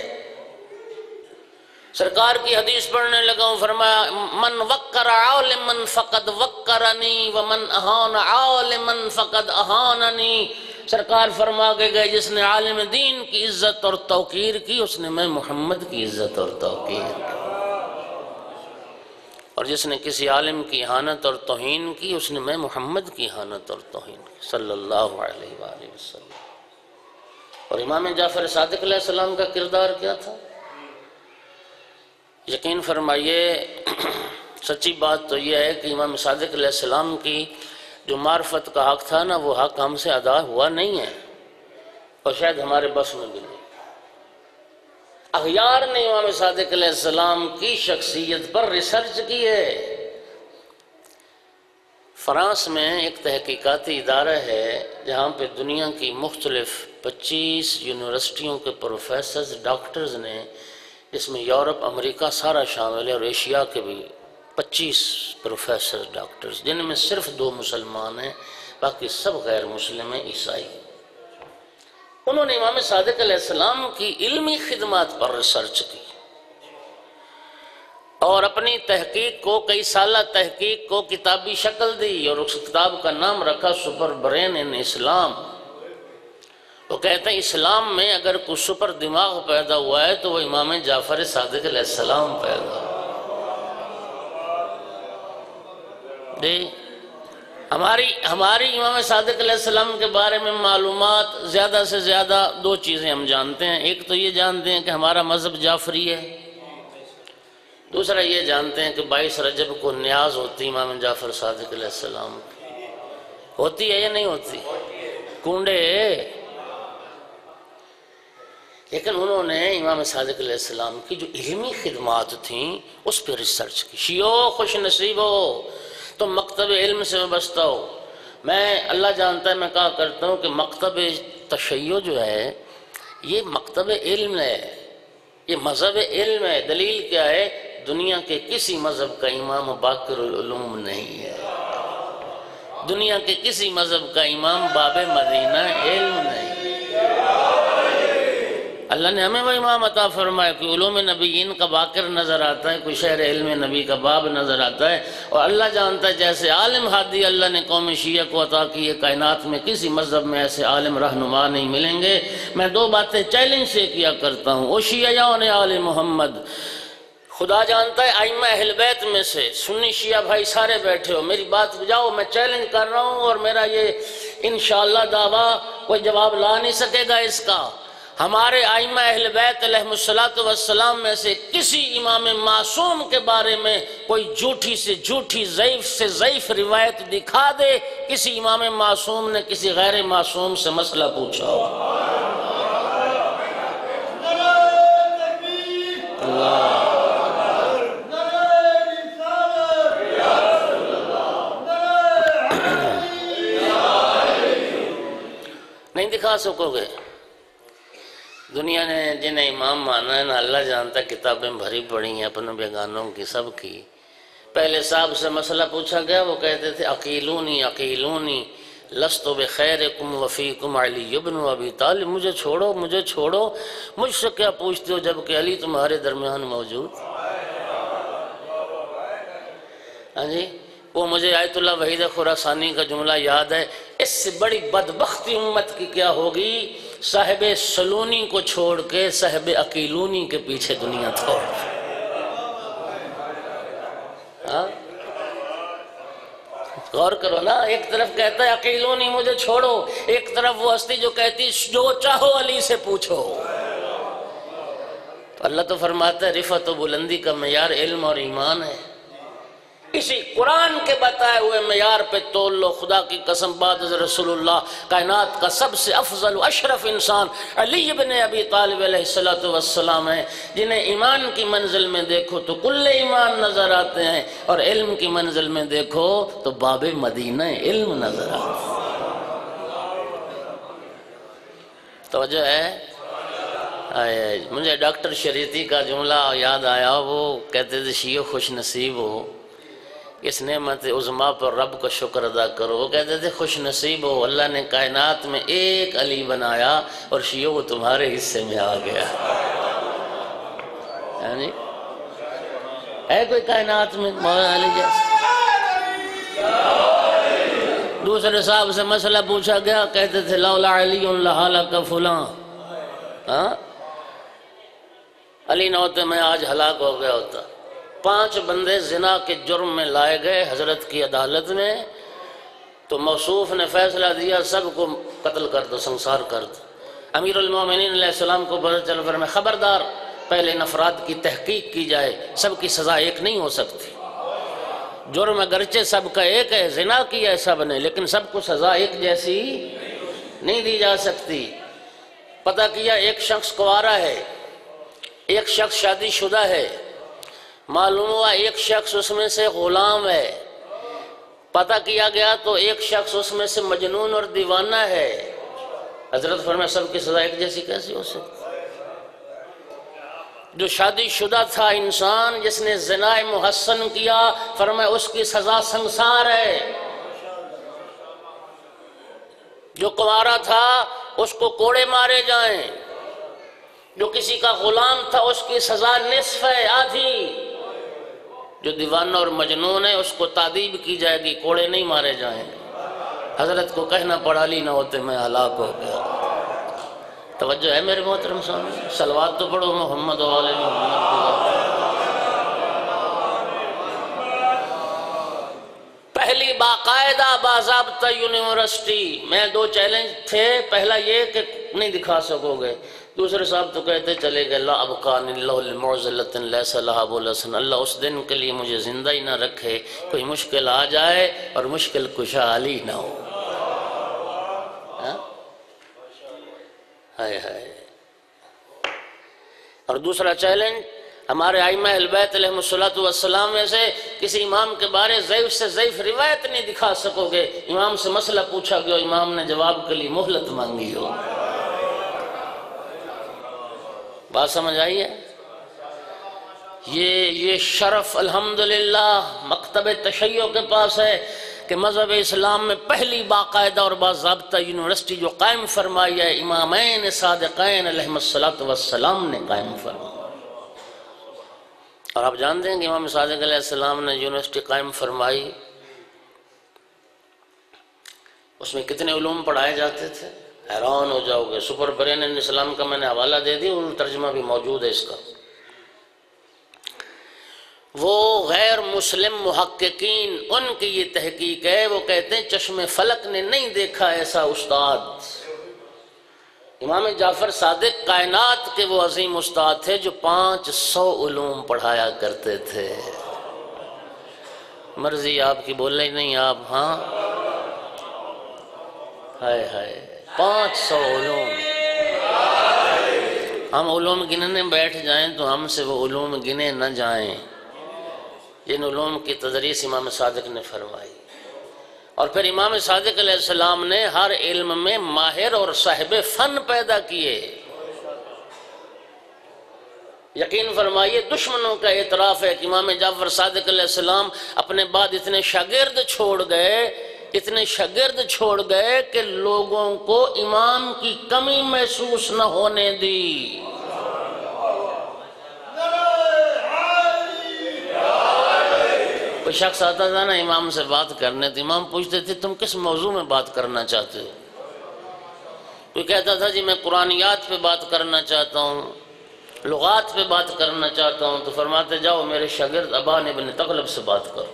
سرکار کی حدیث پڑھنے لگا ہوں. فرمایا من وقر عالما فقد وقرنی ومن اہان عالما فقد اہاننی. سرکار فرما کے گئے جس نے عالم دین کی عزت اور توقیر کی اس نے میں محمد کی عزت اور توقیر کی اور جس نے کسی عالم کی اہانت اور توہین کی اس نے میں محمد کی اہانت اور توہین کی صلی اللہ علیہ وآلہ وسلم. اور امام جعفر صادق علیہ السلام کا کردار کیا تھا؟ یقین فرمائیے سچی بات تو یہ ہے کہ امام صادق علیہ السلام کی جو معرفت کا حق تھا نا وہ حق ہم سے ادا ہوا نہیں ہے اور شاید ہمارے بس میں بھی نہیں. اغیار نے امام صادق علیہ السلام کی شخصیت پر ریسرچ کی ہے. فرانس میں ایک تحقیقاتی ادارہ ہے جہاں پہ دنیا کی مختلف پچیس یونیورسٹیوں کے پروفیسرز ڈاکٹرز نے جس میں یورپ امریکہ سارا شامل ہے اور ایشیا کے بھی پچیس پروفیسر ڈاکٹرز جن میں صرف دو مسلمان ہیں باقی سب غیر مسلم ہیں عیسائی. انہوں نے امام صادق علیہ السلام کی علمی خدمات پر ریسرچ کی اور اپنی تحقیق کو کئی سالہ تحقیق کو کتابی شکل دی اور اس کتاب کا نام رکھا سپر برین ان اسلام. وہ کہتے ہیں اسلام میں اگر کوئی سپر دماغ پیدا ہوا ہے تو وہ امام جعفر صادق علیہ السلام پیدا ہوا. جی ہماری ہماری امام صادق علیہ السلام کے بارے میں معلومات زیادہ سے زیادہ دو چیزیں ہم جانتے ہیں. ایک تو یہ جانتے ہیں کہ ہمارا مذہب جعفری ہے, دوسرا یہ جانتے ہیں کہ بائیس رجب کو نیاز ہوتی امام جعفر صادق علیہ السلام کی. ہوتی ہے یا نہیں ہوتی؟ کونڈے. لیکن انہوں نے امام صادق علیہ السلام کی جو علمی خدمات تھیں اس پہ ریسرچ کی. شیو خوش نصیب ہو تو مکتب علم سے وابستہ ہو. میں اللہ جانتا ہے میں کہا کرتا ہوں کہ مکتب تشیع جو ہے یہ مکتب علم ہے, یہ مذہب علم ہے. دلیل کیا ہے؟ دنیا کے کسی مذہب کا امام باقر العلوم نہیں ہے, دنیا کے کسی مذہب کا امام باب مدینہ علم نہیں. اللہ نے ہمیں وہ امام عطا فرمایا کہ علوم نبیین کا باقر نظر آتا ہے, کوئی شہر علم نبی کا باب نظر آتا ہے. اور اللہ جانتا ہے جیسے عالم ہادی اللہ نے قوم شیعہ کو عطا کی ہے, کائنات میں کسی مذہب میں ایسے عالم رہنما نہیں ملیں گے. میں دو باتیں چیلنج سے کیا کرتا ہوں, او شیعیان آل محمد, خدا جانتا ہے ائمہ اہل بیت میں سے سنی شیعہ بھائی سارے بیٹھے ہو, میری بات بجاؤ. میں چیلنج کر رہا ہوں اور میرا یہ انشاءاللہ دعویٰ کوئی جواب لا نہیں سکے گا اس کا. ہمارے ائمہ اہل بیت علیہم الصلاۃ والسلام میں سے کسی امام معصوم کے بارے میں کوئی جھوٹی سے جھوٹی ضعیف سے ضعیف روایت دکھا دے, کسی امام معصوم نے کسی غیر معصوم سے مسئلہ پوچھا ہو. اللہ نہیں دکھا سکو گے. دنیا نے جنہیں امام مانا ہے نا, اللہ جانتا کتابیں بھری پڑی ہیں اپنے بیگانوں کی سب کی. پہلے صاحب سے مسئلہ پوچھا گیا, وہ کہتے تھے عقیلونی عقیلونی لست بخیرکم وفیکم علی بن ابی طالب, مجھے چھوڑو مجھے چھوڑو, مجھ سے کیا پوچھتے ہو جب کہ علی تمہارے درمیان موجود. ہاں جی, وہ مجھے آیت اللہ وحید خراسانی کا جملہ یاد ہے, اس سے بڑی بدبختی امت کی کیا ہوگی, صاحب سلونی کو چھوڑ کے صاحب عقیلونی کے پیچھے دنیا تھوڑ. ہاں غور کرو نا, ایک طرف کہتا ہے عقیلونی مجھے چھوڑو, ایک طرف وہ ہستی جو کہتی جو چاہو علی سے پوچھو. تو اللہ تو فرماتا ہے رفعت و بلندی کا معیار علم اور ایمان ہے, اسی قرآن کے بتائے ہوئے معیار پہ تول لو. خدا کی قسم بات رسول اللہ کائنات کا سب سے افضل و اشرف انسان علی بن ابی طالب علیہ السلام ہے, جنہیں ایمان کی منزل میں دیکھو تو کل ایمان نظر آتے ہیں, اور علم کی منزل میں دیکھو تو باب مدینہ علم نظر آتے ہیں. توجہ ہے؟ مجھے ڈاکٹر شریعتی کا جملہ یاد آیا, وہ کہتے تھے شیعہ خوش نصیب ہو, اس نعمت عظما پر رب کا شکر ادا کرو. وہ کہتے تھے خوش نصیب ہو, اللہ نے کائنات میں ایک علی بنایا اور شیعہ وہ تمہارے حصے میں آ گیا. یعنی ہے کوئی کائنات میں مولا علی جیسے؟ دوسرے صاحب سے مسئلہ پوچھا گیا, کہتے تھے لولا علی لہلک فلاں. ہاں علی نہ ہوتے میں آج ہلاک ہو گیا ہوتا. پانچ بندے زنا کے جرم میں لائے گئے حضرت کی عدالت میں, تو موصوف نے فیصلہ دیا سب کو قتل کر دو, سنسار کر دو. امیر المومنین علیہ السلام کو پتہ چلا, فرمایا خبردار, پہلے ان افراد کی تحقیق کی جائے, سب کی سزا ایک نہیں ہو سکتی. جرم اگرچہ سب کا ایک ہے, زنا کیا ہے سب نے, لیکن سب کو سزا ایک جیسی نہیں دی جا سکتی. پتہ کیا ایک شخص کوارا ہے, ایک شخص شادی شدہ ہے, معلوم ہوا ایک شخص اس میں سے غلام ہے, پتہ کیا گیا تو ایک شخص اس میں سے مجنون اور دیوانہ ہے. حضرت فرمائے سب کی سزا ایک جیسی کیسی ہو سکتی؟ جو شادی شدہ تھا انسان, جس نے زنا محسن کیا, فرمائے اس کی سزا سنسار ہے. جو کنوارا تھا اس کو کوڑے مارے جائیں. جو کسی کا غلام تھا اس کی سزا نصف ہے, آدھی. جو دیوانہ اور مجنون ہے اس کو تعذیب کی جائے گی, کوڑے نہیں مارے جائیں گے. حضرت کو کہنا پڑا لی نہ ہوتے میں ہلاک ہو گیا. توجہ ہے میرے محترم سامنے؟ صلوات تو پڑھو محمد و آل محمد. پہلی باقاعدہ باضابطہ یونیورسٹی میں دو چیلنج تھے، پہلا یہ کہ نہیں دکھا سکو گے، دوسرے صاحب تو کہتے چلے گئے لا ابقان اللہ المعزلۃ لیس لہا بولسن، اللہ اس دن کے لیے مجھے زندہ ہی نہ رکھے کوئی مشکل آ جائے اور مشکل کشا علی نہ ہو. ہائے ہائے. اور دوسرا چیلنج ہمارے ائمہ اہل بیت علیہم الصلوۃ والسلام میں سے کسی امام کے بارے ضعیف سے ضعیف روایت نہیں دکھا سکو گے، امام سے مسئلہ پوچھا گیا، امام نے جواب کے لیے مہلت مانگی ہو. بات سمجھ آئی ہے؟ یہ یہ شرف الحمدللہ مکتب تشیع کے پاس ہے کہ مذہب اسلام میں پہلی باقاعدہ اور باضابطہ یونیورسٹی جو قائم فرمائی ہے امامین صادقین علیہم الصلوۃ والسلام نے قائم فرمائی. اور آپ جانتے ہیں کہ امام صادق علیہ السلام نے یونیورسٹی قائم فرمائی، اس میں کتنے علوم پڑھائے جاتے تھے، حیران ہو جاؤ گے. سپر برین الاسلام کا میں نے حوالہ دے دی، ان ترجمہ بھی موجود ہے اس کا. وہ غیر مسلم محققین ان کی یہ تحقیق ہے، وہ کہتے ہیں چشم فلک نے نہیں دیکھا ایسا استاد. امام جعفر صادق کائنات کے وہ عظیم استاد تھے جو پانچ سو علوم پڑھایا کرتے تھے. مرضی آپ کی بولنے نہیں آپ، ہاں ہائے ہائے پانچ سو علوم. ہم علوم گننے بیٹھ جائیں تو ہم سے وہ علوم گنے نہ جائیں جن علوم کی تدریس امام صادق نے فرمائی. اور پھر امام صادق علیہ السلام نے ہر علم میں ماہر اور صاحب فن پیدا کیے. یقین فرمائیے دشمنوں کا اعتراف ہے کہ امام جعفر صادق علیہ السلام اپنے بعد اتنے شاگرد چھوڑ گئے، اتنے شاگرد چھوڑ گئے کہ لوگوں کو امام کی کمی محسوس نہ ہونے دی. شخص آتا تھا نا امام سے بات کرنے تو امام پوچھتے تھے تم کس موضوع میں بات کرنا چاہتے ہو؟ کوئی کہتا تھا جی میں قرآنیات پہ بات کرنا چاہتا ہوں، لغات پہ بات کرنا چاہتا ہوں، تو فرماتے جاؤ میرے شاگرد ابان ابن تغلب سے بات کرو.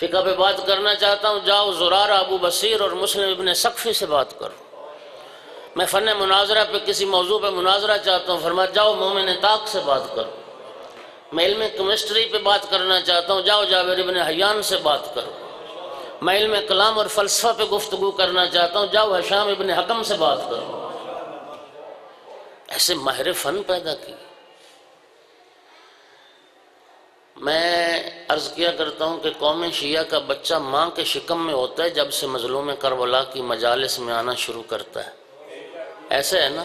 فقہ پہ بات کرنا چاہتا ہوں، جاؤ زرارہ ابو بصیر اور مسلم ابن سقفی سے بات کرو. میں فن مناظرہ پہ کسی موضوع پہ مناظرہ چاہتا ہوں، فرماتے جاؤ مومن طاق سے بات کرو. میں علم کیمسٹری پہ بات کرنا چاہتا ہوں، جاؤ جابر ابن حیان سے بات کرو. میں علم کلام اور فلسفہ پہ گفتگو کرنا چاہتا ہوں، جاؤ ہشام ابن حکم سے بات کرو. ایسے ماہر فن پیدا کی. میں عرض کیا کرتا ہوں کہ قوم شیعہ کا بچہ ماں کے شکم میں ہوتا ہے جب سے مظلوم کربلا کی مجالس میں آنا شروع کرتا ہے. ایسے ہے نا،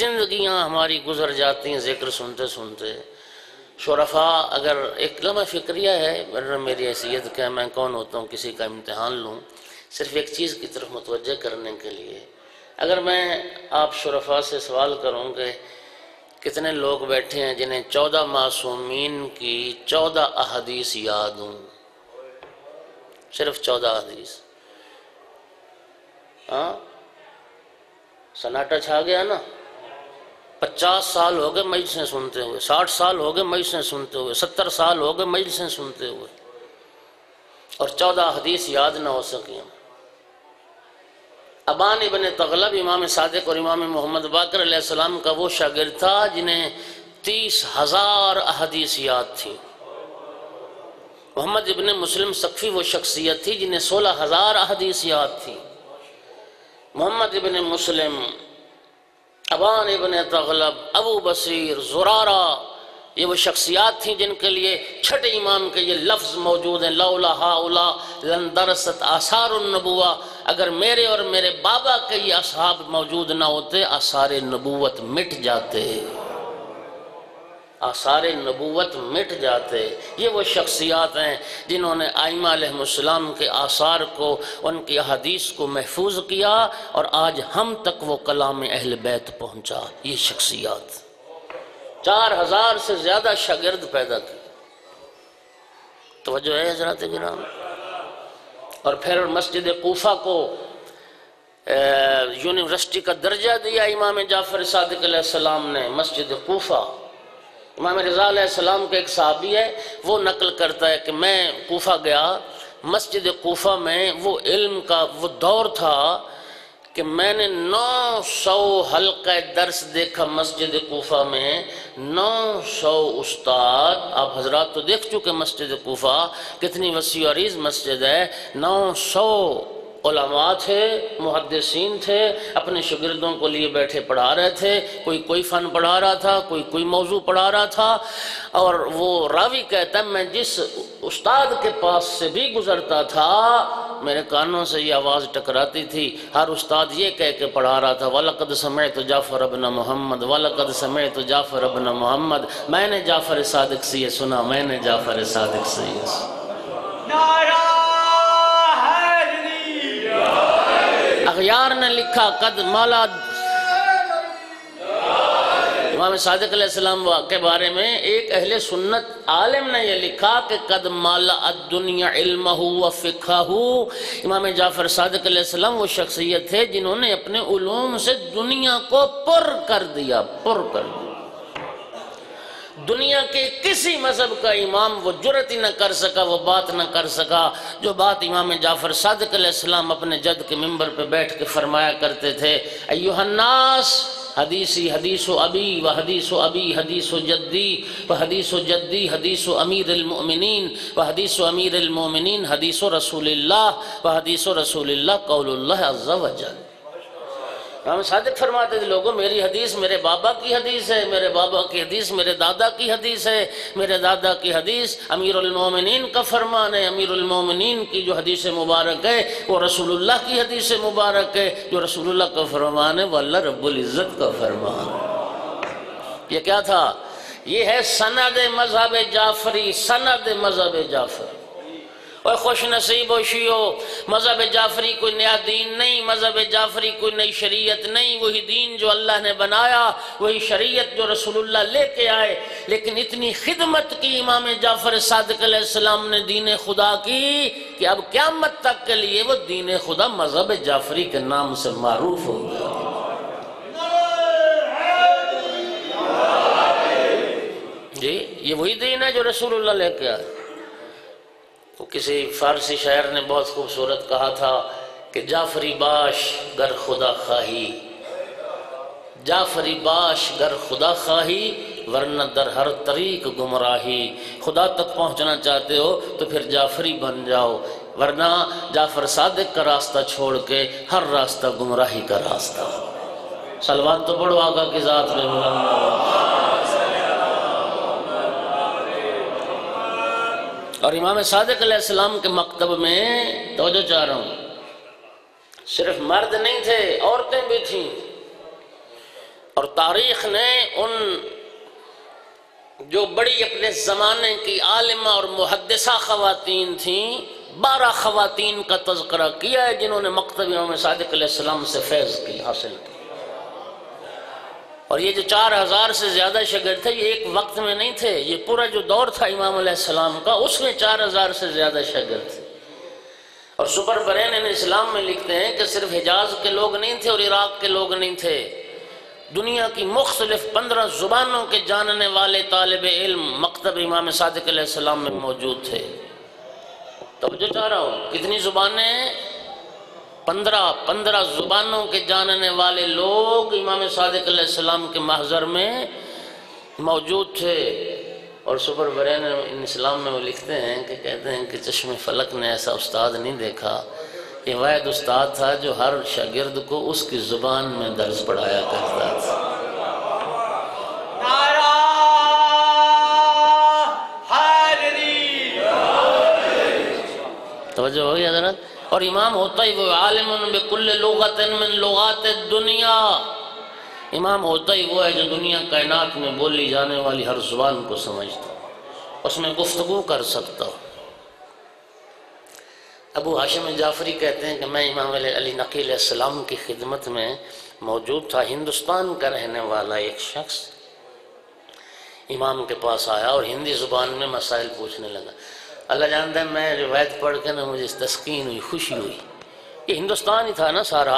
زندگیاں ہماری گزر جاتی ہیں ذکر سنتے سنتے. شرفاء اگر ایک لمحہ فکریہ ہے، ورنہ میری حیثیت کیا میں کون ہوتا ہوں کسی کا امتحان لوں، صرف ایک چیز کی طرف متوجہ کرنے کے لیے. اگر میں آپ شرفاء سے سوال کروں کہ کتنے لوگ بیٹھے ہیں جنہیں چودہ معصومین کی چودہ احادیث یاد ہوں، صرف چودہ احادیث، ہاں سناٹا چھا گیا نا. پچاس سال ہو گئے مجلسیں سنتے ہوئے، ساٹھ سال ہو گئے مجلسیں سنتے ہوئے، ستر سال ہو گئے مجلسیں سنتے ہوئے، اور چودہ حدیث یاد نہ ہو سکیں. ابان ابن تغلب امام صادق اور امام محمد باقر علیہ السلام کا وہ شاگرد تھا جنہیں تیس ہزار احادیث یاد تھی. محمد ابن مسلم سقفی وہ شخصیت تھی جنہیں سولہ ہزار احادیث یاد تھی. محمد ابن مسلم، ابان ابن تغلب، ابو بصیر، زرارہ، یہ وہ شخصیات تھیں جن کے لیے چھٹے امام کے یہ لفظ موجود ہیں لولا ہؤلاء لندرست آثار النبوہ، اگر میرے اور میرے بابا کے یہ اصحاب موجود نہ ہوتے آثار نبوت مٹ جاتے، آثار نبوت مٹ جاتے. یہ وہ شخصیات ہیں جنہوں نے ائمہ علیہم السلام کے آثار کو، ان کی احادیث کو محفوظ کیا اور آج ہم تک وہ کلام اہل بیت پہنچا. یہ شخصیات چار ہزار سے زیادہ شاگرد پیدا کی. توجہ ہے حضرات کرام. اور پھر مسجد کوفہ کو یونیورسٹی کا درجہ دیا امام جعفر صادق علیہ السلام نے. مسجد کوفہ امام رضا علیہ السلام کا ایک صحابی ہے وہ نقل کرتا ہے کہ میں کوفہ گیا، مسجد کوفہ میں وہ علم کا وہ دور تھا کہ میں نے نو سو حلقہ درس دیکھا مسجد کوفہ میں، نو سو استاد. آپ حضرات تو دیکھ چکے مسجد کوفہ کتنی وسیع و عریض مسجد ہے، نو سو علماء تھے، محدثین تھے، اپنے شاگردوں کو لیے بیٹھے پڑھا رہے تھے، کوئی کوئی فن پڑھا رہا تھا، کوئی کوئی موضوع پڑھا رہا تھا. اور وہ راوی کہتا ہے میں جس استاد کے پاس سے بھی گزرتا تھا میرے کانوں سے یہ آواز ٹکراتی تھی، ہر استاد یہ کہہ کے پڑھا رہا تھا وَلَقَدْ سَمِعْتُ جَعْفَرَ بْنَ مُحَمَّدْ وَلَقَدْ سَمِعْتُ جَعْفَرَ بْنَ مُحَمَّدْ، میں نے جعفر صادق سے یہ سنا، میں نے جعفر صادق سے یہ سنا. اغیار نے لکھا قد مالا امام صادق علیہ السلام کے بارے میں ایک اہل سنت عالم نے یہ لکھا کہ قد مالا الدنیا علمہ و فقہہ. امام جعفر صادق علیہ السلام وہ شخصیت تھے جنہوں نے اپنے علوم سے دنیا کو پر کر دیا، پر کر دیا. دنیا کے کسی مذہب کا امام وہ جرت ہی نہ کر سکا، وہ بات نہ کر سکا جو بات امام جعفر صادق علیہ السلام اپنے جد کے ممبر پہ بیٹھ کے فرمایا کرتے تھے. ایوہ الناس حدیثی حدیث و ابی و حدیث و ابی حدیث و جدی و حدیث و جدی حدیث و امیر المؤمنین و حدیث و امیر المؤمنین حدیث و رسول اللہ و حدیث و رسول اللہ قول اللہ عز و جل. ہم صادق فرماتے تھے لوگوں میری حدیث میرے بابا کی حدیث ہے، میرے بابا کی حدیث میرے دادا کی حدیث ہے، میرے دادا کی حدیث امیر المومنین کا فرمان ہے، امیر المومنین کی جو حدیث مبارک ہے وہ رسول اللہ کی حدیث مبارک ہے، جو رسول اللہ کا فرمان ہے وہ اللہ رب العزت کا فرمان ہے. یہ کیا تھا؟ یہ ہے سند مذہب جعفری، سند مذہب جعفری. اور خوش نصیب و شیو، مذہب جعفری کوئی نیا دین نہیں، مذہب جعفری کوئی نئی شریعت نہیں، وہی دین جو اللہ نے بنایا، وہی شریعت جو رسول اللہ لے کے آئے. لیکن اتنی خدمت کی امام جعفر صادق علیہ السلام نے دین خدا کی کہ اب قیامت تک کے لیے وہ دین خدا مذہب جعفری کے نام سے معروف ہو گیا. جی یہ وہی دین ہے جو رسول اللہ لے کے آئے. کسی فارسی شاعر نے بہت خوبصورت کہا تھا کہ جعفری باش گر خدا خواہی، جعفری باش گر خدا خواہی ورنہ در ہر طریق گمراہی. خدا تک پہنچنا چاہتے ہو تو پھر جعفری بن جاؤ، ورنہ جعفر صادق کا راستہ چھوڑ کے ہر راستہ گمراہی کا راستہ. صلوات تو پڑھو آقا کی ذات میں. اور امام صادق علیہ السلام کے مکتب میں توجہ چاہ رہا ہوں، صرف مرد نہیں تھے، عورتیں بھی تھیں. اور تاریخ نے ان جو بڑی اپنے زمانے کی عالمہ اور محدثہ خواتین تھیں، بارہ خواتین کا تذکرہ کیا ہے جنہوں نے مکتب امام صادق علیہ السلام سے فیض کی حاصل کی. اور یہ جو چار ہزار سے زیادہ شاگرد تھے یہ ایک وقت میں نہیں تھے، یہ پورا جو دور تھا امام علیہ السلام کا اس میں چار ہزار سے زیادہ شاگرد تھے. اور سپر برین اسلام میں لکھتے ہیں کہ صرف حجاز کے لوگ نہیں تھے اور عراق کے لوگ نہیں تھے، دنیا کی مختلف پندرہ زبانوں کے جاننے والے طالب علم مکتب امام صادق علیہ السلام میں موجود تھے. توجہ چاہ رہا ہوں، کتنی زبانیں؟ پندرہ پندرہ زبانوں کے جاننے والے لوگ امام صادق علیہ السلام کے محضر میں موجود تھے. اور سپر برین ان اسلام میں وہ لکھتے ہیں کہ کہتے ہیں کہ چشم فلک نے ایسا استاد نہیں دیکھا، یہ واحد استاد تھا جو ہر شاگرد کو اس کی زبان میں درس پڑھایا کرتا تھا. توجہ ہوگی حضرت. اور امام ہوتا ہی وہ عالم بکل لغت من لغات الدنیا، امام ہوتا ہی وہ ہے جو دنیا کائنات میں بولی جانے والی ہر زبان کو سمجھتا، اس میں گفتگو کر سکتا. ابو ہاشم جعفری کہتے ہیں کہ میں امام علی نقی علیہ السلام کی خدمت میں موجود تھا. ہندوستان کا رہنے والا ایک شخص امام کے پاس آیا اور ہندی زبان میں مسائل پوچھنے لگا. اللہ جانتا ہے میں روایت پڑھ کے نا مجھے تسکین ہوئی، خوشی ہوئی. یہ ہندوستان ہی تھا نا سارا،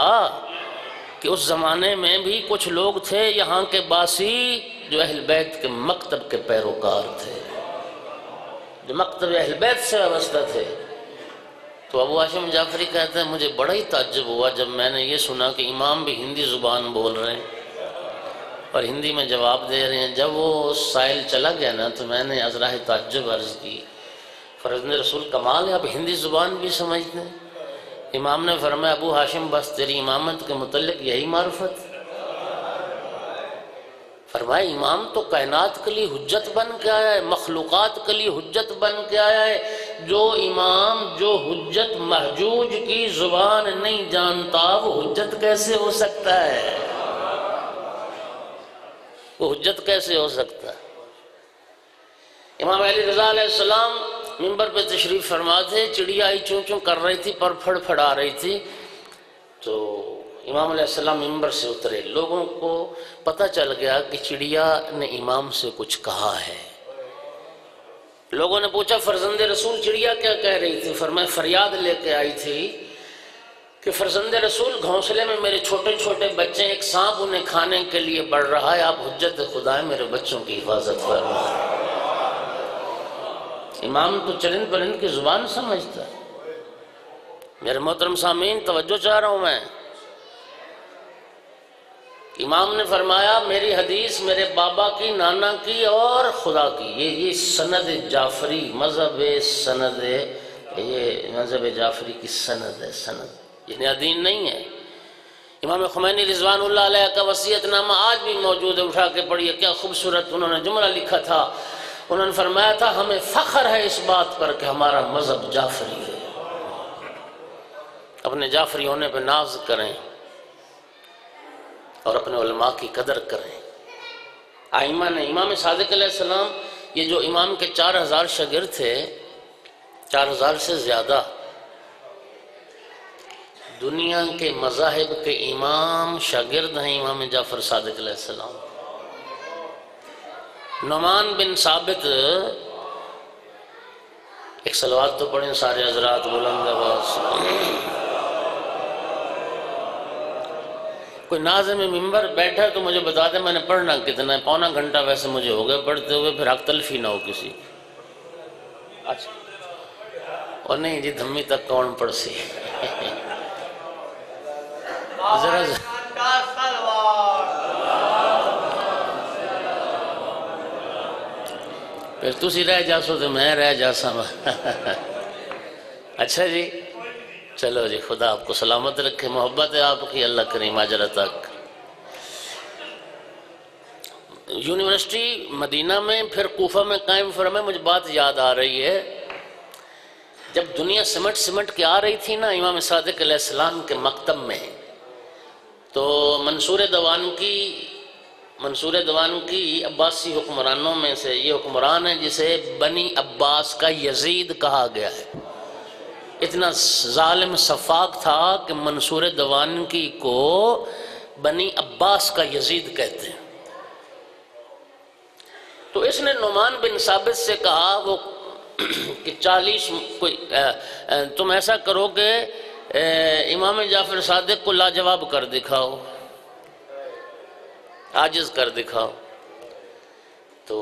کہ اس زمانے میں بھی کچھ لوگ تھے یہاں کے باسی جو اہل بیت کے مکتب کے پیروکار تھے، جو مکتب اہل بیت سے وابستہ تھے. تو ابو ہاشم جعفری کہتے ہیں مجھے بڑا ہی تعجب ہوا جب میں نے یہ سنا کہ امام بھی ہندی زبان بول رہے ہیں اور ہندی میں جواب دے رہے ہیں. جب وہ سائل چلا گیا نا تو میں نے ازراہ تعجب عرض کی، فرزند رسول کمال ہے، آپ ہندی زبان بھی سمجھتے ہیں. امام نے فرمایا ابو ہاشم بس تیری امامت کے متعلق یہی معرفت. فرمایا امام تو کائنات کے لیے حجت بن کے آیا ہے، مخلوقات کے لیے حجت بن کے آیا ہے. جو امام جو حجت محجوج کی زبان نہیں جانتا وہ حجت کیسے ہو سکتا ہے؟ وہ حجت کیسے ہو سکتا ہے؟ امام علی رضا علیہ السلام ممبر پہ تشریف فرما تھے. چڑیا آئی چوں چوں کر رہی تھی پر پھڑ پھڑ آ رہی تھی. تو امام علیہ السلام ممبر سے اترے. لوگوں کو پتہ چل گیا کہ چڑیا نے امام سے کچھ کہا ہے. لوگوں نے پوچھا فرزند رسول چڑیا کیا کہہ رہی تھی؟ فرمایا فریاد لے کے آئی تھی کہ فرزند رسول گھونسلے میں میرے چھوٹے چھوٹے بچے، ایک سانپ انہیں کھانے کے لیے بڑھ رہا ہے، آپ حجت خدا میرے بچوں کی حفاظت فرمائیں. امام تو چلند پلند کی زبان سمجھتا ہے. میرے محترم سامعین توجہ چاہ رہا ہوں میں. امام نے فرمایا میری حدیث میرے بابا کی، نانا کی اور خدا کی. یہ یہ سند جعفری مذہب سند ہے، یہ مذہب جعفری کی سند ہے. سند یہ دین نہیں ہے. امام خمینی رضوان اللہ علیہ کا وصیت نامہ آج بھی موجود ہے، اٹھا کے پڑھیے. کیا خوبصورت انہوں نے جملہ لکھا تھا. انہوں نے فرمایا تھا ہمیں فخر ہے اس بات پر کہ ہمارا مذہب جعفری ہے. اپنے جعفری ہونے پہ ناز کریں اور اپنے علماء کی قدر کریں. آئمہ نے، امام صادق علیہ السلام، یہ جو امام کے چار ہزار شاگرد تھے، چار ہزار سے زیادہ، دنیا کے مذاہب کے امام شاگرد ہیں امام جعفر صادق علیہ السلام. نعمان بن ثابت، ایک صلوات تو پڑھیں سارے حضرات بلند آواز. کوئی ناظم ممبر بیٹھا تو مجھے بتا دے میں نے پڑھنا کتنا ہے. پونا گھنٹہ ویسے مجھے ہو گیا پڑھتے ہوئے، پھر حق تلفی نہ ہو کسی. اچھا اور نہیں جی دھمی تک کون پڑھ سی. ذرا پھر تسی رہ جا سو تو میں رہ جا سا. اچھا جی چلو جی، خدا آپ کو سلامت رکھے. محبت ہے آپ کی، اللہ کریم اجر عطا. یونیورسٹی مدینہ میں پھر کوفہ میں قائم فرمائے. مجھے بات یاد آ رہی ہے جب دنیا سمٹ سمٹ کے آ رہی تھی نا امام صادق علیہ السلام کے مکتب میں، تو منصور دوان کی منصور دوان کی عباسی حکمرانوں میں سے یہ حکمران ہے جسے بنی عباس کا یزید کہا گیا ہے. اتنا ظالم صفاق تھا کہ منصور دوان کی کو بنی عباس کا یزید کہتے ہیں. تو اس نے نعمان بن ثابت سے کہا وہ کہ چالیس کوئی تم ایسا کرو کہ امام جعفر صادق کو لاجواب کر دکھاؤ، عاجز کر دکھاؤ. تو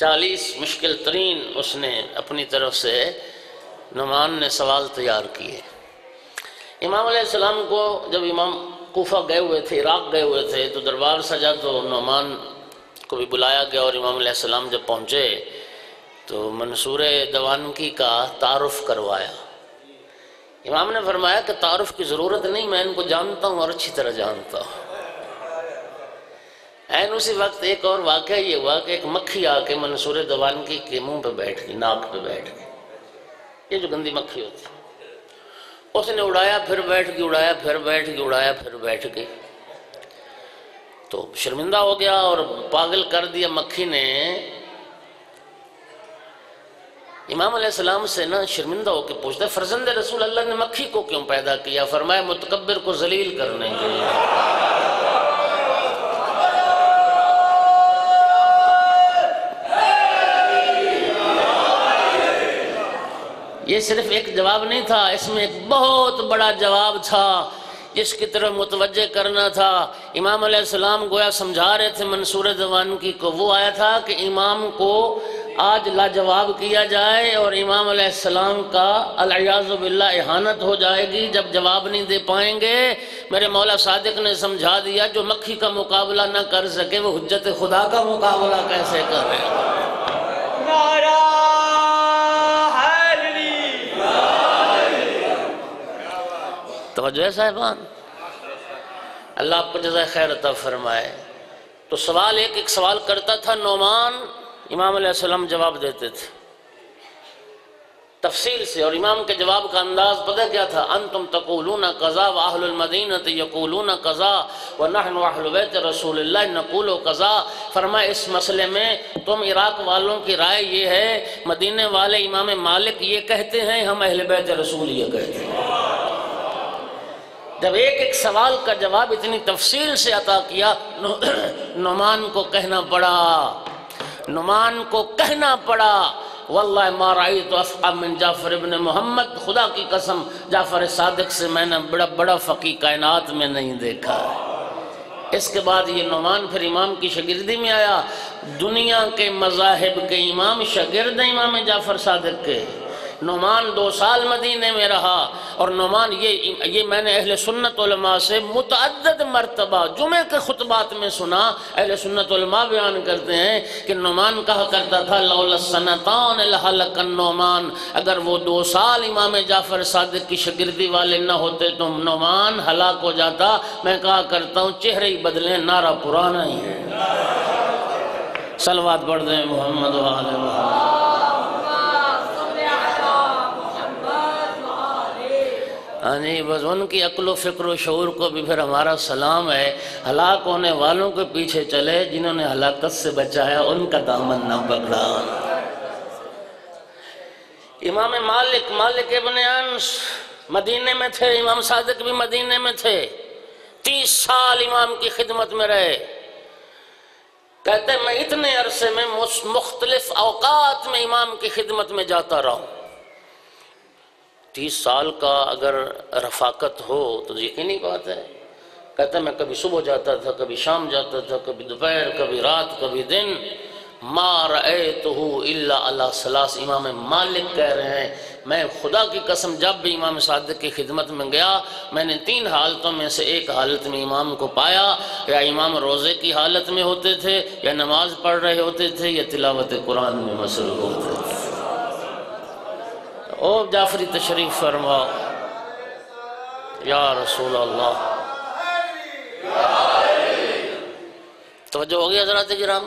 چالیس مشکل ترین اس نے اپنی طرف سے، نعمان نے سوال تیار کیے. امام علیہ السلام کو جب امام کوفہ گئے ہوئے تھے، عراق گئے ہوئے تھے، تو دربار سجا تو نعمان کو بھی بلایا گیا. اور امام علیہ السلام جب پہنچے تو منصور دوانکی کا تعارف کروایا. امام نے فرمایا کہ تعارف کی ضرورت نہیں، میں ان کو جانتا ہوں اور اچھی طرح جانتا ہوں. این اسی وقت ایک اور واقعہ یہ ہوا کہ ایک مکھی آ کے منصور دوانکی کے منہ پہ بیٹھ گئی، ناک پہ بیٹھ گئی. یہ جو گندی مکھی ہوتی، اس نے اڑایا پھر بیٹھ گئی، اڑایا پھر بیٹھ گئی، اڑایا پھر بیٹھ گئی. تو شرمندہ ہو گیا اور پاگل کر دیا مکھی نے. امام علیہ السلام سے نا شرمندہ ہو کے پوچھتا ہے فرزند رسول اللہ نے مکھی کو کیوں پیدا کیا؟ فرمایا متکبر کو ذلیل کرنے کے لیے. یہ صرف ایک جواب نہیں تھا، اس میں ایک بہت بڑا جواب تھا. جس کی طرف متوجہ کرنا تھا. امام علیہ السلام گویا سمجھا رہے تھے منصور دوانکی کو. وہ آیا تھا کہ امام کو آج لاجواب کیا جائے اور امام علیہ السلام کا العیاذ باللہ اہانت ہو جائے گی، جب جواب نہیں دے پائیں گے. میرے مولا صادق نے سمجھا دیا جو مکھی کا مقابلہ نہ کر سکے وہ حجت خدا کا مقابلہ کیسے کرے. نعرہ توجہ ہے صاحبان، اللہ آپ کو جزائے خیر عطا فرمائے. تو سوال ایک ایک سوال کرتا تھا نعمان، امام علیہ السلام جواب دیتے تھے تفصیل سے. اور امام کے جواب کا انداز پتہ کیا تھا؟ انتم تقولون قضا واہل المدینۃ یقولون قضا ونحن اہل بیت رسول اللہ نقول قضا. فرمایا اس مسئلے میں تم عراق والوں کی رائے یہ ہے، مدینے والے امام مالک یہ کہتے ہیں، ہم اہل بیت رسول یہ کہتے ہیں. جب ایک ایک سوال کا جواب اتنی تفصیل سے عطا کیا، نعمان کو کہنا پڑا نعمان کو کہنا پڑا واللہ ما رأیت افقہ من جعفر ابن محمد، خدا کی قسم جعفر صادق سے میں نے بڑا بڑا فقیہ کائنات میں نہیں دیکھا. اس کے بعد یہ نعمان پھر امام کی شاگردی میں آیا. دنیا کے مذاہب کے امام شاگرد امام جعفر صادق کے. نعمان دو سال مدینے میں رہا اور نعمان یہ یہ میں نے اہل سنت علماء سے متعدد مرتبہ جمعہ کے خطبات میں سنا. اہل سنت علماء بیان کرتے ہیں کہ نعمان کہا کرتا تھا لولا السنتان لہلک النعمان، اگر وہ دو سال امام جعفر صادق کی شاگردی والے نہ ہوتے تو نعمان ہلاک ہو جاتا. میں کہا کرتا ہوں چہرے ہی بدلیں، نعرہ پرانا ہی ہے. صلوات پڑھ دیں محمد و آل محمد. یعنی بس ان کی عقل و فکر و شعور کو بھی پھر ہمارا سلام ہے. ہلاک ہونے والوں کے پیچھے چلے، جنہوں نے ہلاکت سے بچایا ان کا دامن نہ پکڑا. امام مالک مالک ابن انس مدینے میں تھے، امام صادق بھی مدینے میں تھے. تیس سال امام کی خدمت میں رہے. کہتے ہیں میں اتنے عرصے میں مختلف اوقات میں امام کی خدمت میں جاتا رہا ہوں. تیس سال کا اگر رفاقت ہو تو یقینی بات ہے. کہتا ہے میں کبھی صبح جاتا تھا، کبھی شام جاتا تھا، کبھی دوپہر، کبھی رات، کبھی دن. ما رأیتہ الا علی ثلاث، امام مالک کہہ رہے ہیں میں خدا کی قسم جب بھی امام صادق کی خدمت میں گیا میں نے تین حالتوں میں سے ایک حالت میں امام کو پایا. یا امام روزے کی حالت میں ہوتے تھے، یا نماز پڑھ رہے ہوتے تھے، یا تلاوت قرآن میں مصروف ہوتے تھے. او جعفری تشریف فرماؤ یا رسول اللہ. توجہ ہو گئی حضرات کرام.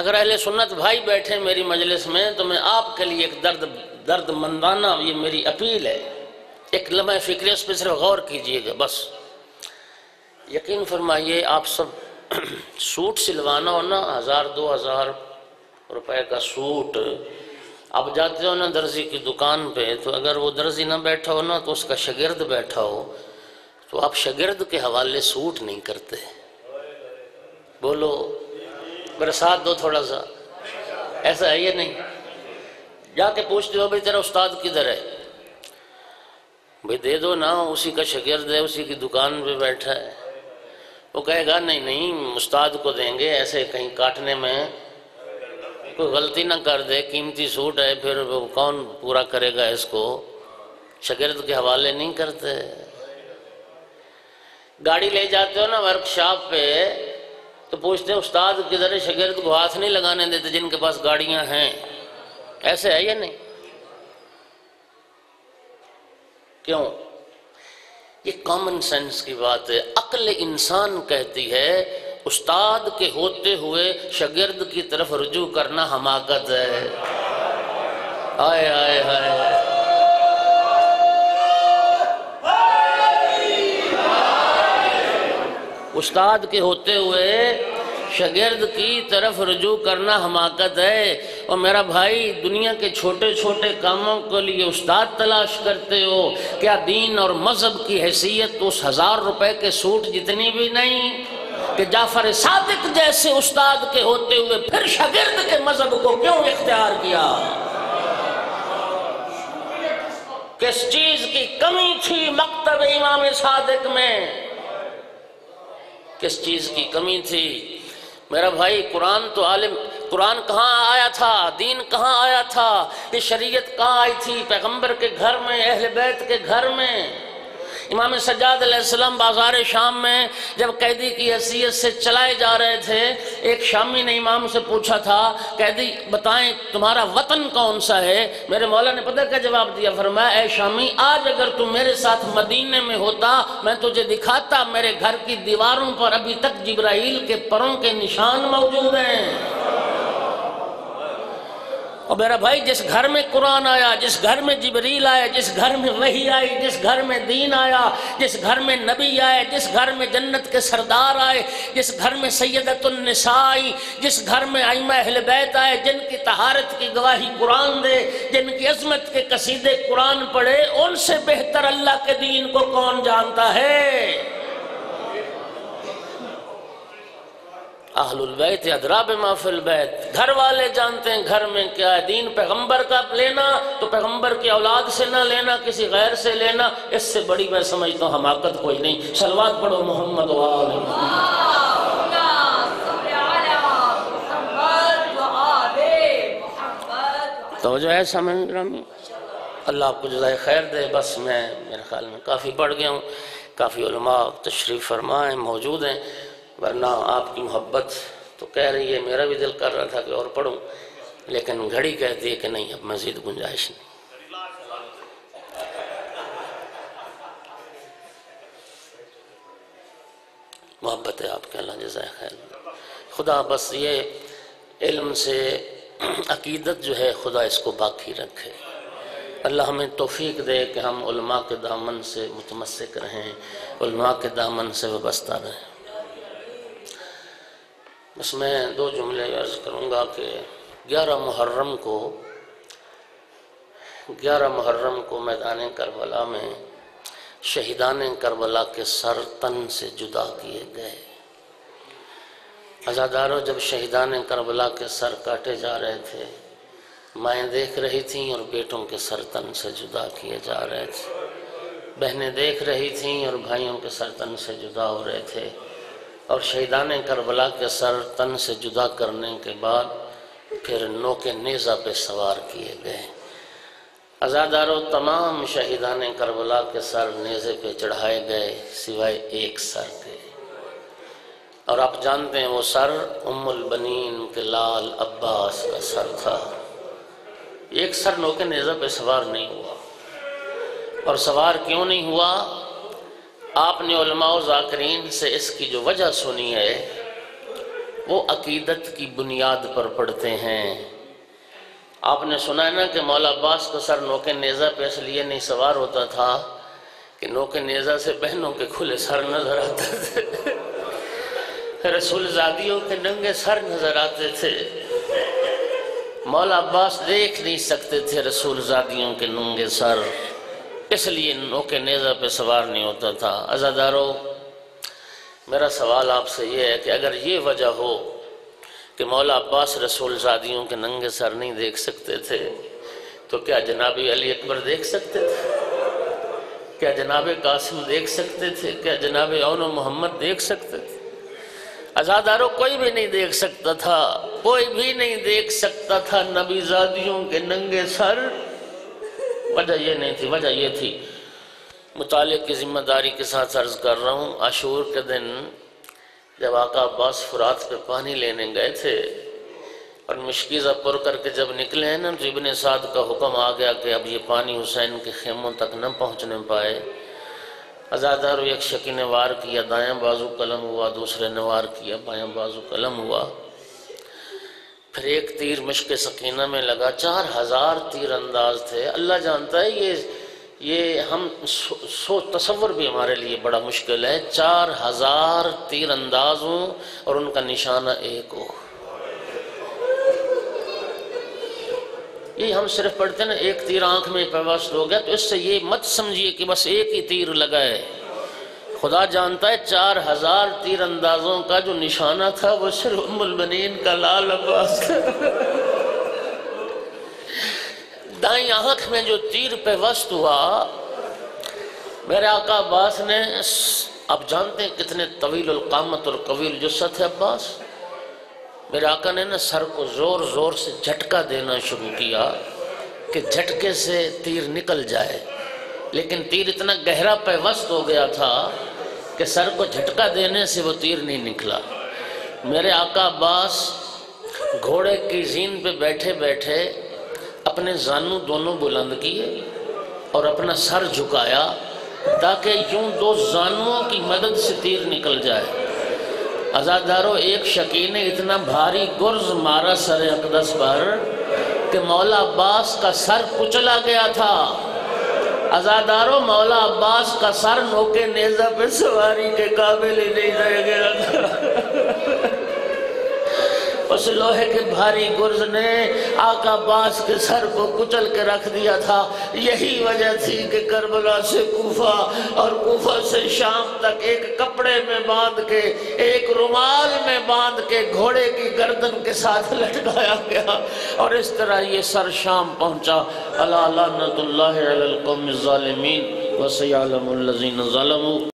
اگر اہل سنت بھائی بیٹھے میری مجلس میں تو میں آپ کے لیے ایک درد درد مندانہ یہ میری اپیل ہے. ایک لمحہ فکر اس پہ صرف غور کیجئے گا. بس یقین فرمائیے آپ سب سوٹ سلوانا ہونا، ہزار دو ہزار روپے کا سوٹ. آپ جاتے ہو نا درزی کی دکان پہ، تو اگر وہ درزی نہ بیٹھا ہو نا تو اس کا شاگرد بیٹھا ہو، تو آپ شاگرد کے حوالے سوٹ نہیں کرتے. بولو برسات دو تھوڑا سا، ایسا ہے یہ نہیں. جا کے پوچھتے ہو بھائی تیرا استاد کدھر ہے، بھائی دے دو نا، اسی کا شاگرد ہے، اسی کی دکان پہ بیٹھا ہے. وہ کہے گا نہیں نہیں استاد کو دیں گے، ایسے کہیں کاٹنے میں کوئی غلطی نہ کر دے، قیمتی سوٹ ہے، پھر کون پورا کرے گا اس کو. شاگرد کے حوالے نہیں کرتے. گاڑی لے جاتے ہو نا ورک شاپ پہ تو پوچھتے ہیں استاد کدھر ہے، شاگرد کو ہاتھ نہیں لگانے دیتے جن کے پاس گاڑیاں ہیں. ایسے ہے یا نہیں؟ کیوں؟ یہ کامن سینس کی بات ہے. عقل انسان کہتی ہے استاد کے ہوتے ہوئے شاگرد کی طرف رجوع کرنا حماقت ہے. آئے آئے آئے استاد کے ہوتے ہوئے شاگرد کی طرف رجوع کرنا حماقت ہے. اور میرا بھائی دنیا کے چھوٹے چھوٹے کاموں کے لیے استاد تلاش کرتے ہو. کیا دین اور مذہب کی حیثیت اس ہزار روپے کے سوٹ جتنی بھی نہیں کہ جعفر صادق جیسے استاد کے ہوتے ہوئے پھر شاگرد کے مذہب کو کیوں اختیار کیا؟ کس چیز کی کمی تھی مکتب امام صادق میں؟ کس چیز کی کمی تھی؟ میرا بھائی قرآن تو عالم قرآن کہاں آیا تھا؟ دین کہاں آیا تھا؟ یہ شریعت کہاں آئی تھی؟ پیغمبر کے گھر میں، اہل بیت کے گھر میں۔ امام سجاد علیہ السلام بازار شام میں جب قیدی کی حیثیت سے چلائے جا رہے تھے، ایک شامی نے امام سے پوچھا تھا، قیدی بتائیں تمہارا وطن کون سا ہے؟ میرے مولا نے پتہ کیا جواب دیا؟ فرمایا اے شامی، آج اگر تم میرے ساتھ مدینے میں ہوتا میں تجھے دکھاتا میرے گھر کی دیواروں پر ابھی تک جبرائیل کے پروں کے نشان موجود ہیں۔ اور میرا بھائی جس گھر میں قرآن آیا، جس گھر میں جبریل آئے، جس گھر میں وحی آئی، جس گھر میں دین آیا، جس گھر میں نبی آئے، جس گھر میں جنت کے سردار آئے، جس گھر میں سیدت النساء آئی، جس گھر میں ائمہ اہل بیت آئے، جن کی طہارت کی گواہی قرآن دے، جن کی عظمت کے قصیدے قرآن پڑھے، ان سے بہتر اللہ کے دین کو کون جانتا ہے؟ اہل البیت ادرا بما فی البیت، گھر والے جانتے ہیں گھر میں کیا ہے۔ دین پیغمبر کا لینا تو پیغمبر کی اولاد سے نہ لینا، کسی غیر سے لینا، اس سے بڑی میں سمجھتا ہوں حماقت کوئی نہیں۔ صلوات پڑھو محمد و آل محمد۔ توجہ ہے سامعین گرامی، اللہ آپ کو جزائے خیر دے۔ بس میں میرے خیال میں کافی بڑھ گیا ہوں، کافی علماء تشریف فرما ہیں، موجود ہیں، ورنہ آپ کی محبت تو کہہ رہی ہے، میرا بھی دل کر رہا تھا کہ اور پڑھوں، لیکن گھڑی کہتی ہے کہ نہیں اب مزید گنجائش نہیں۔ محبت ہے آپ کے، اللہ جزائے خیر۔ خدا بس یہ علم سے عقیدت جو ہے خدا اس کو باقی رکھے، اللہ ہمیں توفیق دے کہ ہم علماء کے دامن سے متمسک رہیں، علماء کے دامن سے وابستہ رہیں۔ بس میں دو جملے عرض کروں گا کہ گیارہ محرم کو گیارہ محرم کو میدان کربلا میں شہیدان کربلا کے سر تن سے جدا کیے گئے۔ عزاداروں، جب شہیدان کربلا کے سر کاٹے جا رہے تھے، مائیں دیکھ رہی تھیں اور بیٹوں کے سر تن سے جدا کیے جا رہے تھے، بہنیں دیکھ رہی تھیں اور بھائیوں کے سر تن سے جدا ہو رہے تھے، اور شہیدان کربلا کے سر تن سے جدا کرنے کے بعد پھر نوک نیزہ پہ سوار کیے گئے۔ عزاداروں، تمام شہیدان کربلا کے سر نیزے پہ چڑھائے گئے سوائے ایک سر کے، اور آپ جانتے ہیں وہ سر ام البنین کے لال عباس کا سر تھا۔ ایک سر نوک نیزہ پہ سوار نہیں ہوا، اور سوار کیوں نہیں ہوا؟ آپ نے علماء و ذاکرین سے اس کی جو وجہ سنی ہے وہ عقیدت کی بنیاد پر پڑھتے ہیں۔ آپ نے سنا ہے نا کہ مولا عباس کو سر نوک نیزہ پہ اس لیے نہیں سوار ہوتا تھا کہ نوک نیزہ سے بہنوں کے کھلے سر نظر آتے تھے، رسول زادیوں کے ننگے سر نظر آتے تھے۔ مولا عباس دیکھ نہیں سکتے تھے رسول زادیوں کے ننگے سر، اس لیے نوک نیزہ پہ سوار نہیں ہوتا تھا۔ عزادارو، میرا سوال آپ سے یہ ہے کہ اگر یہ وجہ ہو کہ مولا عباس رسول زادیوں کے ننگے سر نہیں دیکھ سکتے تھے، تو کیا جناب علی اکبر دیکھ سکتے تھے؟ کیا جناب قاسم دیکھ سکتے تھے؟ کیا جناب اون و محمد دیکھ سکتے تھے؟ عزادارو، کوئی بھی نہیں دیکھ سکتا تھا، کوئی بھی نہیں دیکھ سکتا تھا نبی زادیوں کے ننگے سر۔ وجہ یہ نہیں تھی، وجہ یہ تھی، مطالعے کی ذمہ داری کے ساتھ عرض کر رہا ہوں، عاشور کے دن جب آقا عباس فرات پہ پانی لینے گئے تھے اور مشکیزہ پر کر کے جب نکلے ہیں نا، تو ابن سعد کا حکم آ گیا کہ اب یہ پانی حسین کے خیموں تک نہ پہنچنے پائے۔ عزادار، ایک شکی نے وار کیا، دایاں بازو قلم ہوا، دوسرے نے وار کیا، بایاں بازو قلم ہوا، پھر ایک تیر مشک سکینہ میں لگا۔ چار ہزار تیر انداز تھے۔ اللہ جانتا ہے یہ یہ ہم سو, سو تصور بھی ہمارے لیے بڑا مشکل ہے، چار ہزار تیر انداز ہوں اور ان کا نشانہ ایک ہو۔ یہ ہم صرف پڑھتے ہیں نا، ایک تیر آنکھ میں پیوست ہو گیا، تو اس سے یہ مت سمجھیے کہ بس ایک ہی تیر لگا ہے۔ خدا جانتا ہے چار ہزار تیر اندازوں کا جو نشانہ تھا وہ صرف ام البنین کا لال عباس دائیں آنکھ میں جو تیر پہ وسط ہوا، میرے آقا عباس نے، آپ جانتے ہیں کتنے طویل القامت اور طویل جسد ہے عباس، میرے آقا نے نا سر کو زور زور سے جھٹکا دینا شروع کیا کہ جھٹکے سے تیر نکل جائے، لیکن تیر اتنا گہرا پیوست ہو گیا تھا کہ سر کو جھٹکا دینے سے وہ تیر نہیں نکلا۔ میرے آقا عباس گھوڑے کی زین پہ بیٹھے بیٹھے اپنے زانو دونوں بلند کیے اور اپنا سر جھکایا تاکہ یوں دو زانوؤں کی مدد سے تیر نکل جائے۔ عزادارو، ایک شکی نے اتنا بھاری گرز مارا سر اقدس پر کہ مولا عباس کا سر کچلا گیا تھا۔ عزادارو، مولا عباس کا سر نوکے نیزہ پہ سواری کے قابل ہی نہیں رہ گیا تھا۔ اس لوہے کے بھاری گرز نے آقا عباس کے سر کو کچل کے رکھ دیا تھا۔ یہی وجہ تھی کہ کربلا سے کوفہ اور کوفہ سے شام تک ایک کپڑے میں باندھ کے، ایک رومال میں باندھ کے گھوڑے کی گردن کے ساتھ لٹکایا گیا، اور اس طرح یہ سر شام پہنچا۔ الا لعنت اللہ علی القوم الظالمین وسیعلم الذین ظلموا۔